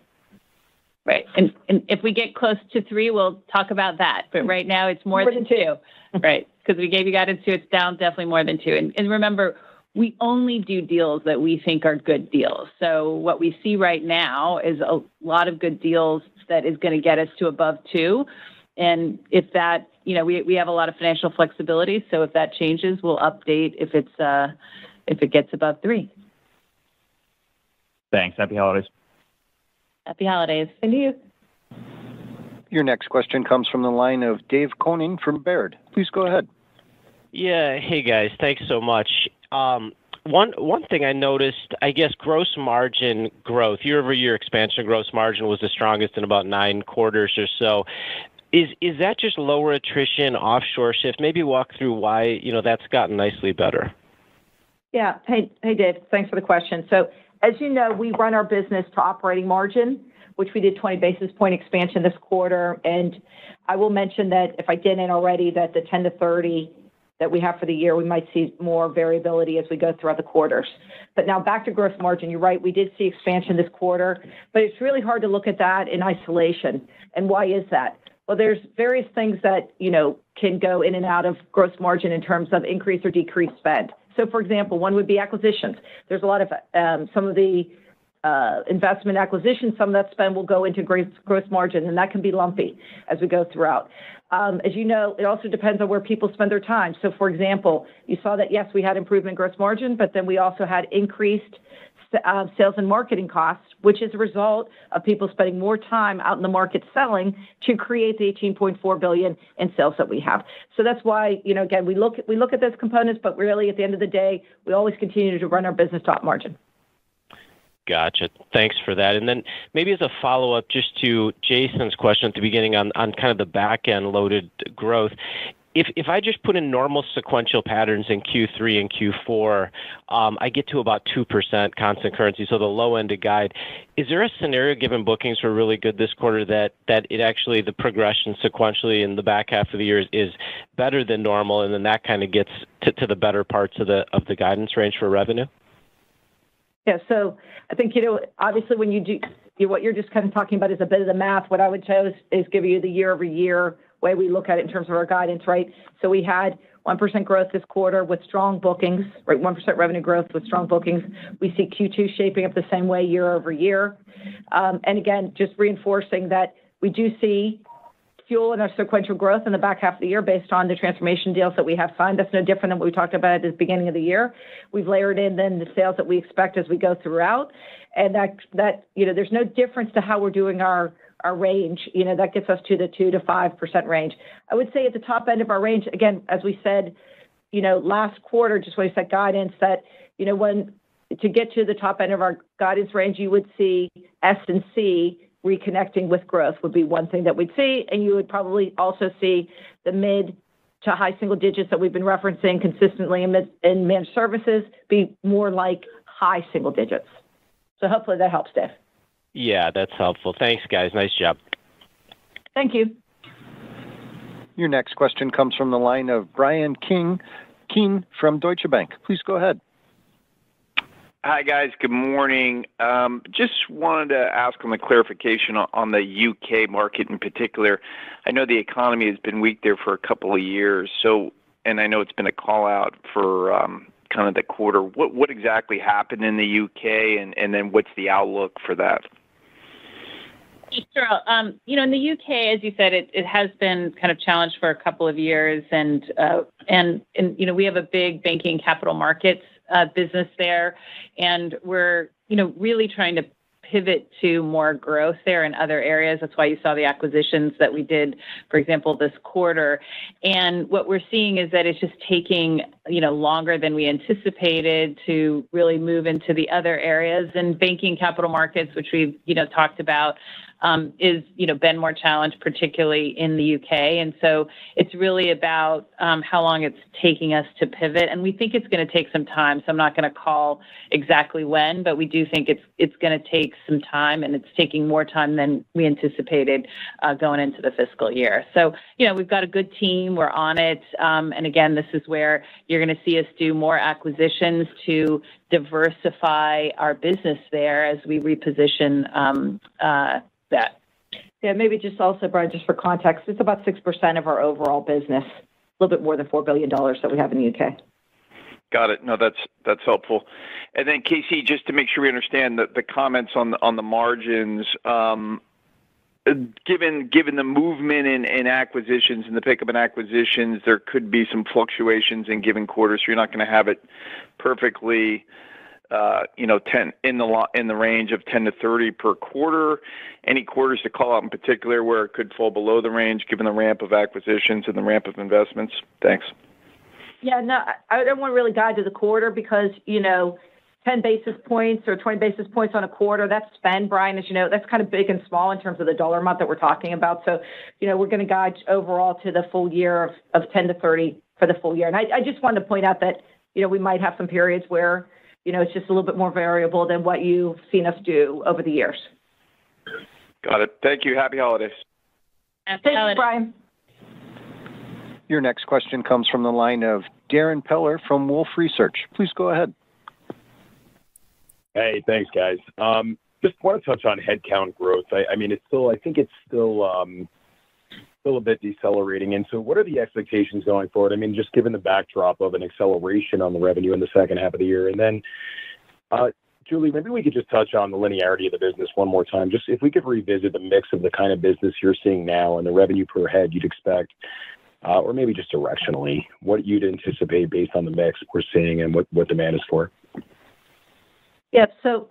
Right. And if we get close to 3, we'll talk about that. But right now it's more than two. Right. Because we gave you guidance to it's down definitely more than 2. And remember, we only do deals that we think are good deals. So what we see right now is a lot of good deals that is going to get us to above 2. And if that, we have a lot of financial flexibility. So if that changes, we'll update if it gets above 3. Thanks. Happy holidays. Happy holidays. And you. Your next question comes from the line of Dave Koning from Baird. Please go ahead. Yeah. Hey, guys. Thanks so much. One thing I noticed, I guess, gross margin growth, year-over-year expansion gross margin was the strongest in about 9 quarters or so. Is that just lower attrition, offshore shift? Maybe walk through why, that's gotten nicely better. Yeah. Hey, Dave. Thanks for the question. So, as you know, we run our business to operating margin, which we did 20 basis point expansion this quarter. And I will mention that if I didn't already, that the 10 to 30 that we have for the year, we might see more variability as we go throughout the quarters. But now back to gross margin, you're right, we did see expansion this quarter, but it's really hard to look at that in isolation. And why is that? Well, there's various things that, can go in and out of gross margin in terms of increase or decrease spend. So, for example, one would be acquisitions. There's a lot of some of the investment acquisitions, some of that spend will go into gross margin, and that can be lumpy as we go throughout. As you know, it also depends on where people spend their time. So, for example, you saw that, yes, we had improvement in gross margin, but then we also had increased sales and marketing costs, which is a result of people spending more time out in the market selling to create the $18.4 billion in sales that we have. So that's why, again, we look at those components, but really at the end of the day, we always continue to run our business top margin. Gotcha. Thanks for that. And then maybe as a follow-up just to Jason's question at the beginning on kind of the back-end loaded growth, if I just put in normal sequential patterns in Q3 and Q4, I get to about 2% constant currency, so the low end of guide. Is there a scenario, given bookings were really good this quarter, that it actually, the progression sequentially in the back half of the year is better than normal, and then that kind of gets to the better parts of the guidance range for revenue? Yeah, so I think, obviously when you do what you're just kind of talking about is a bit of the math. What I would show is give you the year-over-year way we look at it in terms of our guidance, right? So we had 1% growth this quarter with strong bookings, right? 1% revenue growth with strong bookings. We see Q2 shaping up the same way year-over-year. And again, just reinforcing that we do see fuel in our sequential growth in the back half of the year based on the transformation deals that we have signed. That's no different than what we talked about at the beginning of the year. We've layered in then the sales that we expect as we go throughout. And that there's no difference to how we're doing our range. That gets us to the 2 to 5% range. I would say at the top end of our range, again, as we said, last quarter, just when we set guidance that, when to get to the top end of our guidance range, you would see S&C reconnecting with growth would be one thing that we'd see. And you would probably also see the mid to high single digits that we've been referencing consistently in managed services be more like high single digits. So hopefully that helps, Dave. Yeah, that's helpful. Thanks, guys. Nice job. Thank you. Your next question comes from the line of Brian King Keen from Deutsche Bank. Please go ahead. Hi, guys. Good morning. Just wanted to ask on the clarification on the UK market in particular. I know the economy has been weak there for a couple of years, so, and I know it's been a call out for kind of the quarter. What exactly happened in the UK, and then what's the outlook for that? Sure. You know, in the UK, as you said, it has been kind of challenged for a couple of years, and you know, we have a big banking capital markets business there, and we're, you know, really trying to pivot to more growth there in other areas. That's why you saw the acquisitions that we did, for example, this quarter. And what we're seeing is that it's just taking, you know, longer than we anticipated to really move into the other areas. And banking capital markets, which we've, you know, talked about, is, you know, been more challenged, particularly in the UK. And so it's really about how long it's taking us to pivot. And we think it's going to take some time. So I'm not going to call exactly when, but we do think it's going to take some time, and it's taking more time than we anticipated going into the fiscal year. So, you know, we've got a good team. We're on it. And again, this is where you're going to see us do more acquisitions to diversify our business there as we reposition that. Yeah, maybe just also, Brian, just for context, it's about 6% of our overall business, a little bit more than $4 billion that we have in the UK. Got it. No, that's helpful. And then, Casey, just to make sure we understand the comments on the margins, given the movement in acquisitions and the pickup in acquisitions, there could be some fluctuations in given quarters. So you're not going to have it perfectly, you know, 10 in the range of 10 to 30 per quarter. Any quarters to call out in particular where it could fall below the range given the ramp of acquisitions and the ramp of investments? Thanks. Yeah, no, I don't want to really guide to the quarter because, you know, 10 basis points or 20 basis points on a quarter, that's spend, Brian, as you know, that's kind of big and small in terms of the dollar amount that we're talking about. So, you know, we're going to guide overall to the full year of 10 to 30 for the full year. And I just wanted to point out that, you know, we might have some periods where, you know, it's just a little bit more variable than what you've seen us do over the years. Got it. Thank you. Happy holidays. Thank you, Brian. Your next question comes from the line of Darren Peller from Wolfe Research. Please go ahead. Hey, thanks, guys. Just want to touch on headcount growth. I mean, it's still a bit decelerating. And so what are the expectations going forward? I mean, just given the backdrop of an acceleration on the revenue in the second half of the year. And then, Julie, maybe we could just touch on the linearity of the business one more time. Just if we could revisit the mix of the kind of business you're seeing now and the revenue per head you'd expect. Or maybe just directionally, what you'd anticipate based on the mix we're seeing and what demand is for. Yeah, so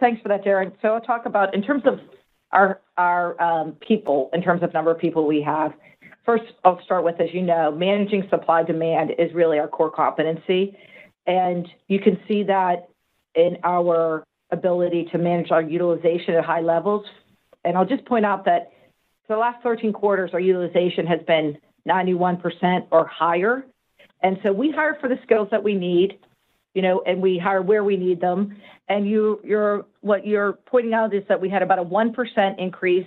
thanks for that, Darren. So I'll talk about in terms of our people, in terms of number of people we have. First, I'll start with, as you know, managing supply-demand is really our core competency. And you can see that in our ability to manage our utilization at high levels. And I'll just point out that for the last 13 quarters, our utilization has been 91% or higher. And so we hire for the skills that we need, you know, and we hire where we need them. And what you're pointing out is that we had about a 1% increase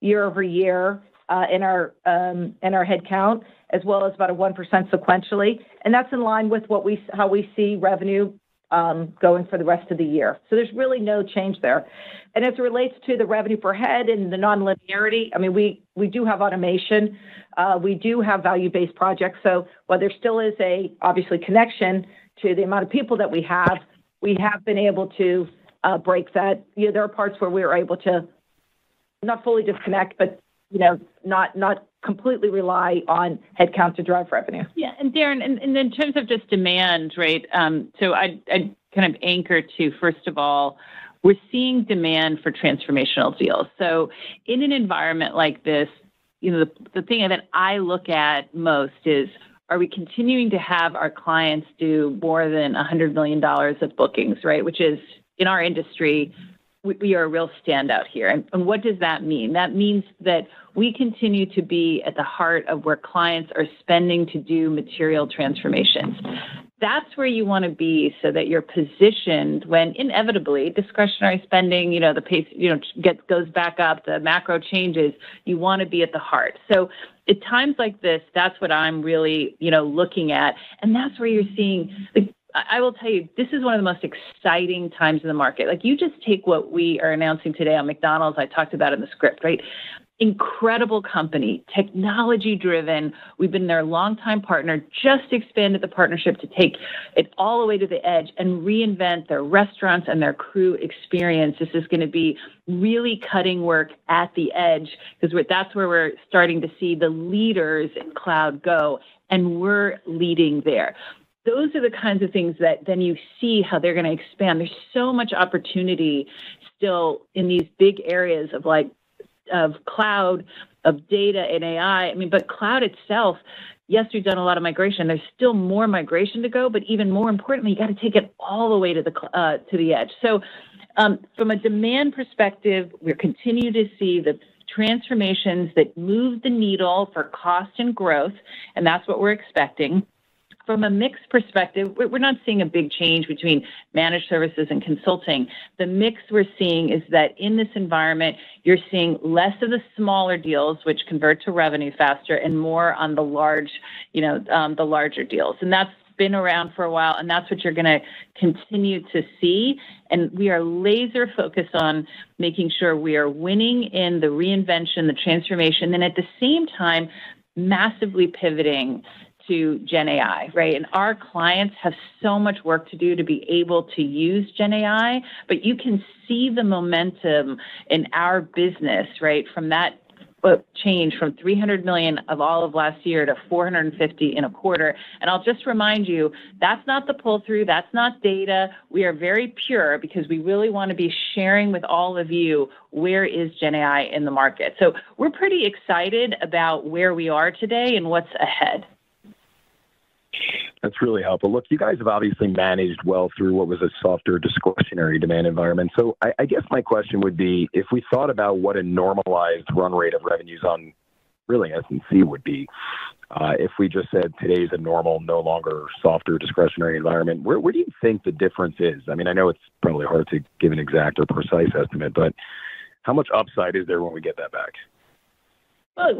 year over year in our headcount, as well as about a 1% sequentially. And that's in line with how we see revenue going for the rest of the year. So there's really no change there. And as it relates to the revenue per head and the non-linearity, I mean, we do have automation. We do have value-based projects. So while there still is obviously connection to the amount of people that we have been able to break that. You know, there are parts where we were able to not fully disconnect, but, you know, not completely rely on headcount to drive revenue. Yeah, and Darren, and in terms of just demand, right, so I kind of anchor to, first of all, we're seeing demand for transformational deals. So in an environment like this, you know, the thing that I look at most is, are we continuing to have our clients do more than $100 million of bookings, right, which is, in our industry, we are a real standout here. And what does that mean? That means that we continue to be at the heart of where clients are spending to do material transformations. That's where you want to be so that you're positioned when inevitably discretionary spending, you know, the pace, you know, goes back up, the macro changes, you want to be at the heart. So at times like this, that's what I'm really, looking at. And that's where you're seeing, I will tell you, this is one of the most exciting times in the market. Like, you just take what we are announcing today on McDonald's, I talked about in the script, right? Incredible company, technology-driven. We've been their longtime partner, just expanded the partnership to take it all the way to the edge and reinvent their restaurants and their crew experience. This is going to be really cutting work at the edge, because that's where we're starting to see the leaders in cloud go, and we're leading there. Those are the kinds of things that then you see how they're going to expand. There's so much opportunity still in these big areas of cloud, of data and AI. I mean, but cloud itself, yes, we've done a lot of migration. There's still more migration to go, but even more importantly, you got to take it all the way to the edge. So from a demand perspective, we continue to see the transformations that move the needle for cost and growth, and that's what we're expecting. From a mix perspective, we're not seeing a big change between managed services and consulting. The mix we're seeing is that in this environment, you're seeing less of the smaller deals, which convert to revenue faster, and more on the large, the larger deals. And that's been around for a while, and that's what you're going to continue to see. And we are laser focused on making sure we are winning in the reinvention, the transformation, and at the same time, massively pivoting to Gen AI, right? And our clients have so much work to do to be able to use Gen AI, but you can see the momentum in our business, right? From that change from 300 million of all of last year to 450 in a quarter. And I'll just remind you, that's not the pull through, that's not data. We are very pure because we really want to be sharing with all of you where is Gen AI in the market. So we're pretty excited about where we are today and what's ahead. That's really helpful. Look, you guys have obviously managed well through what was a softer discretionary demand environment. So I guess my question would be, if we thought about what a normalized run rate of revenues on really S&C would be, if we just said today's a normal, no longer softer discretionary environment, where do you think the difference is? I mean, I know it's probably hard to give an exact or precise estimate, but how much upside is there when we get that back? Well,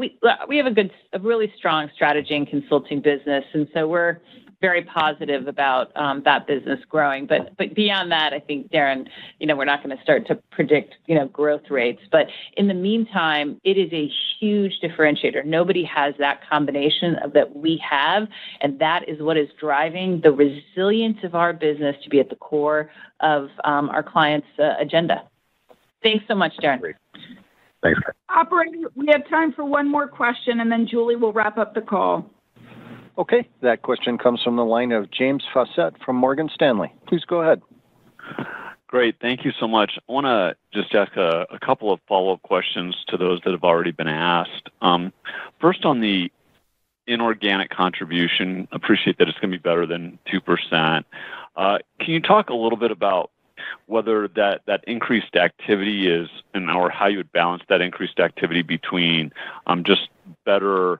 we have a really strong strategy and consulting business, and so we're very positive about that business growing. But beyond that, I think, Darren, we're not going to start to predict, growth rates. But in the meantime, it is a huge differentiator. Nobody has that combination of that we have, and that is what is driving the resilience of our business to be at the core of our clients' agenda. Thanks so much, Darren. Great. Thanks. Operator, we have time for one more question, and then Julie will wrap up the call. Okay. That question comes from the line of James Faucette from Morgan Stanley. Please go ahead. Great. Thank you so much. I want to just ask a couple of follow-up questions to those that have already been asked. First, on the inorganic contribution, appreciate that it's going to be better than 2%. Can you talk a little bit about whether that increased activity is, or how you would balance that increased activity between just better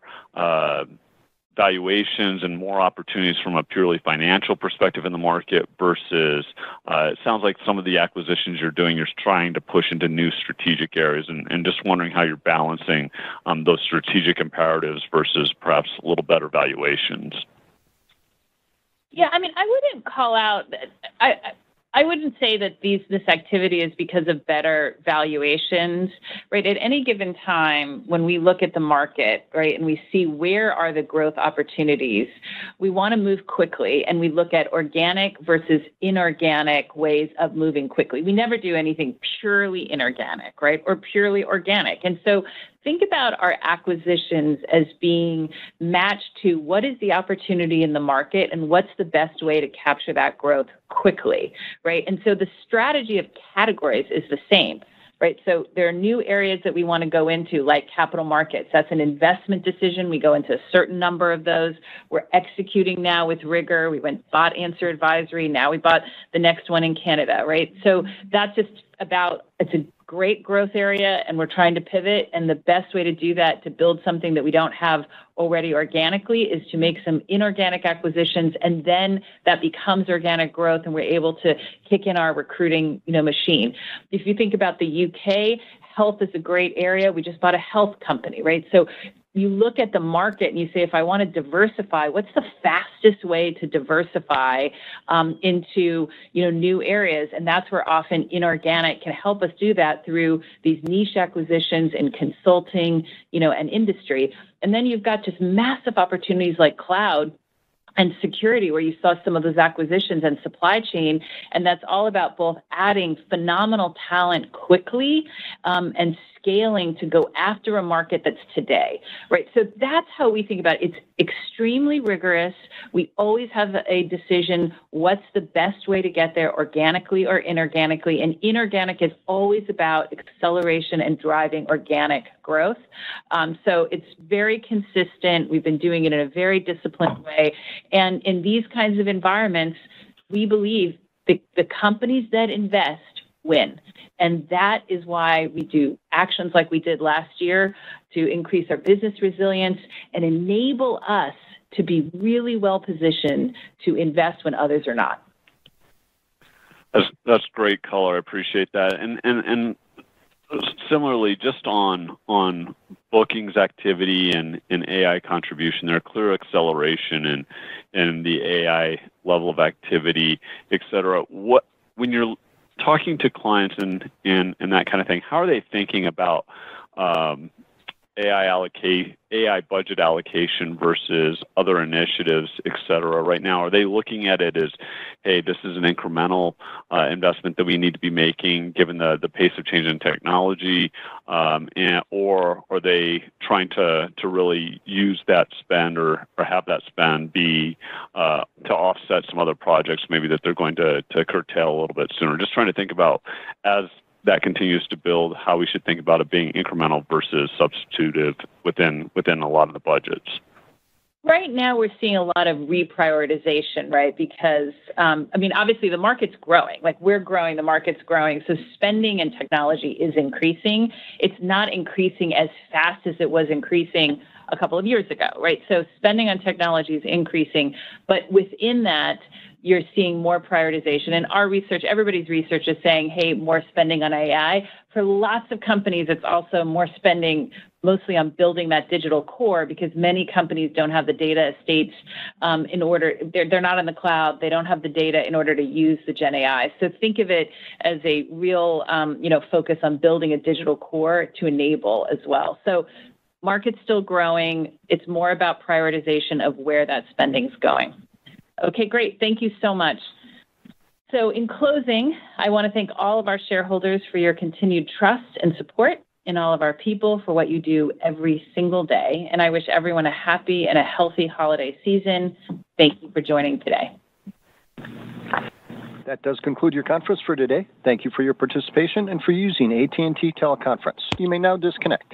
valuations and more opportunities from a purely financial perspective in the market versus, it sounds like some of the acquisitions you're doing, you're trying to push into new strategic areas, and just wondering how you're balancing those strategic imperatives versus perhaps a little better valuations. Yeah, I mean, I wouldn't call out I wouldn't say that this activity is because of better valuations, right? At any given time, when we look at the market, right, and we see where are the growth opportunities, we want to move quickly, and we look at organic versus inorganic ways of moving quickly. We never do anything purely inorganic, right, or purely organic. And so think about our acquisitions as being matched to what is the opportunity in the market and what's the best way to capture that growth quickly, right? And so the strategy of categories is the same, right? So there are new areas that we want to go into, like capital markets. That's an investment decision. We go into a certain number of those. We're executing now with rigor. We bought Answer Advisory. Now we bought the next one in Canada, right? So that's just about, it's a great growth area, and we're trying to pivot. And the best way to do that, to build something that we don't have already organically, is to make some inorganic acquisitions, and then that becomes organic growth, and we're able to kick in our recruiting, machine. If you think about the UK, health is a great area. We just bought a health company, right? So you look at the market and you say, if I want to diversify, what's the fastest way to diversify into new areas? And that's where often inorganic can help us do that through these niche acquisitions in consulting, and industry. And then you've got just massive opportunities like cloud and security, where you saw some of those acquisitions, and supply chain. And that's all about both adding phenomenal talent quickly and scaling to go after a market that's today, right? So that's how we think about it. It's extremely rigorous. We always have a decision, what's the best way to get there, organically or inorganically? And inorganic is always about acceleration and driving organic growth. So it's very consistent. We've been doing it in a very disciplined way. And in these kinds of environments, we believe the companies that invest win. And that is why we do actions like we did last year to increase our business resilience and enable us to be really well positioned to invest when others are not. That's great color. I appreciate that. And similarly, just on bookings activity and AI contribution, there are clear acceleration in the AI level of activity, et cetera. When you're talking to clients and that kind of thing, how are they thinking about AI budget allocation versus other initiatives, et cetera, right now? Are they looking at it as, hey, this is an incremental investment that we need to be making given the pace of change in technology, or are they trying to really use that spend or have that spend be to offset some other projects maybe that they're going to curtail a little bit sooner? Just trying to think about, as that continues to build, how we should think about it being incremental versus substitutive within a lot of the budgets. Right now, we're seeing a lot of reprioritization, right? Because, obviously the market's growing. Like, we're growing, the market's growing. So spending in technology is increasing. It's not increasing as fast as it was increasing a couple of years ago, right? So spending on technology is increasing. But within that, you're seeing more prioritization. And our research, everybody's research is saying, hey, more spending on AI. For lots of companies, it's also more spending mostly on building that digital core, because many companies don't have the data estates they're not in the cloud. They don't have the data in order to use the Gen AI. So think of it as a real, focus on building a digital core to enable as well. So market's still growing. It's more about prioritization of where that spending's going. Okay, great. Thank you so much. So in closing, I want to thank all of our shareholders for your continued trust and support, and all of our people for what you do every single day. And I wish everyone a happy and a healthy holiday season. Thank you for joining today. That does conclude your conference for today. Thank you for your participation and for using AT&T Teleconference. You may now disconnect.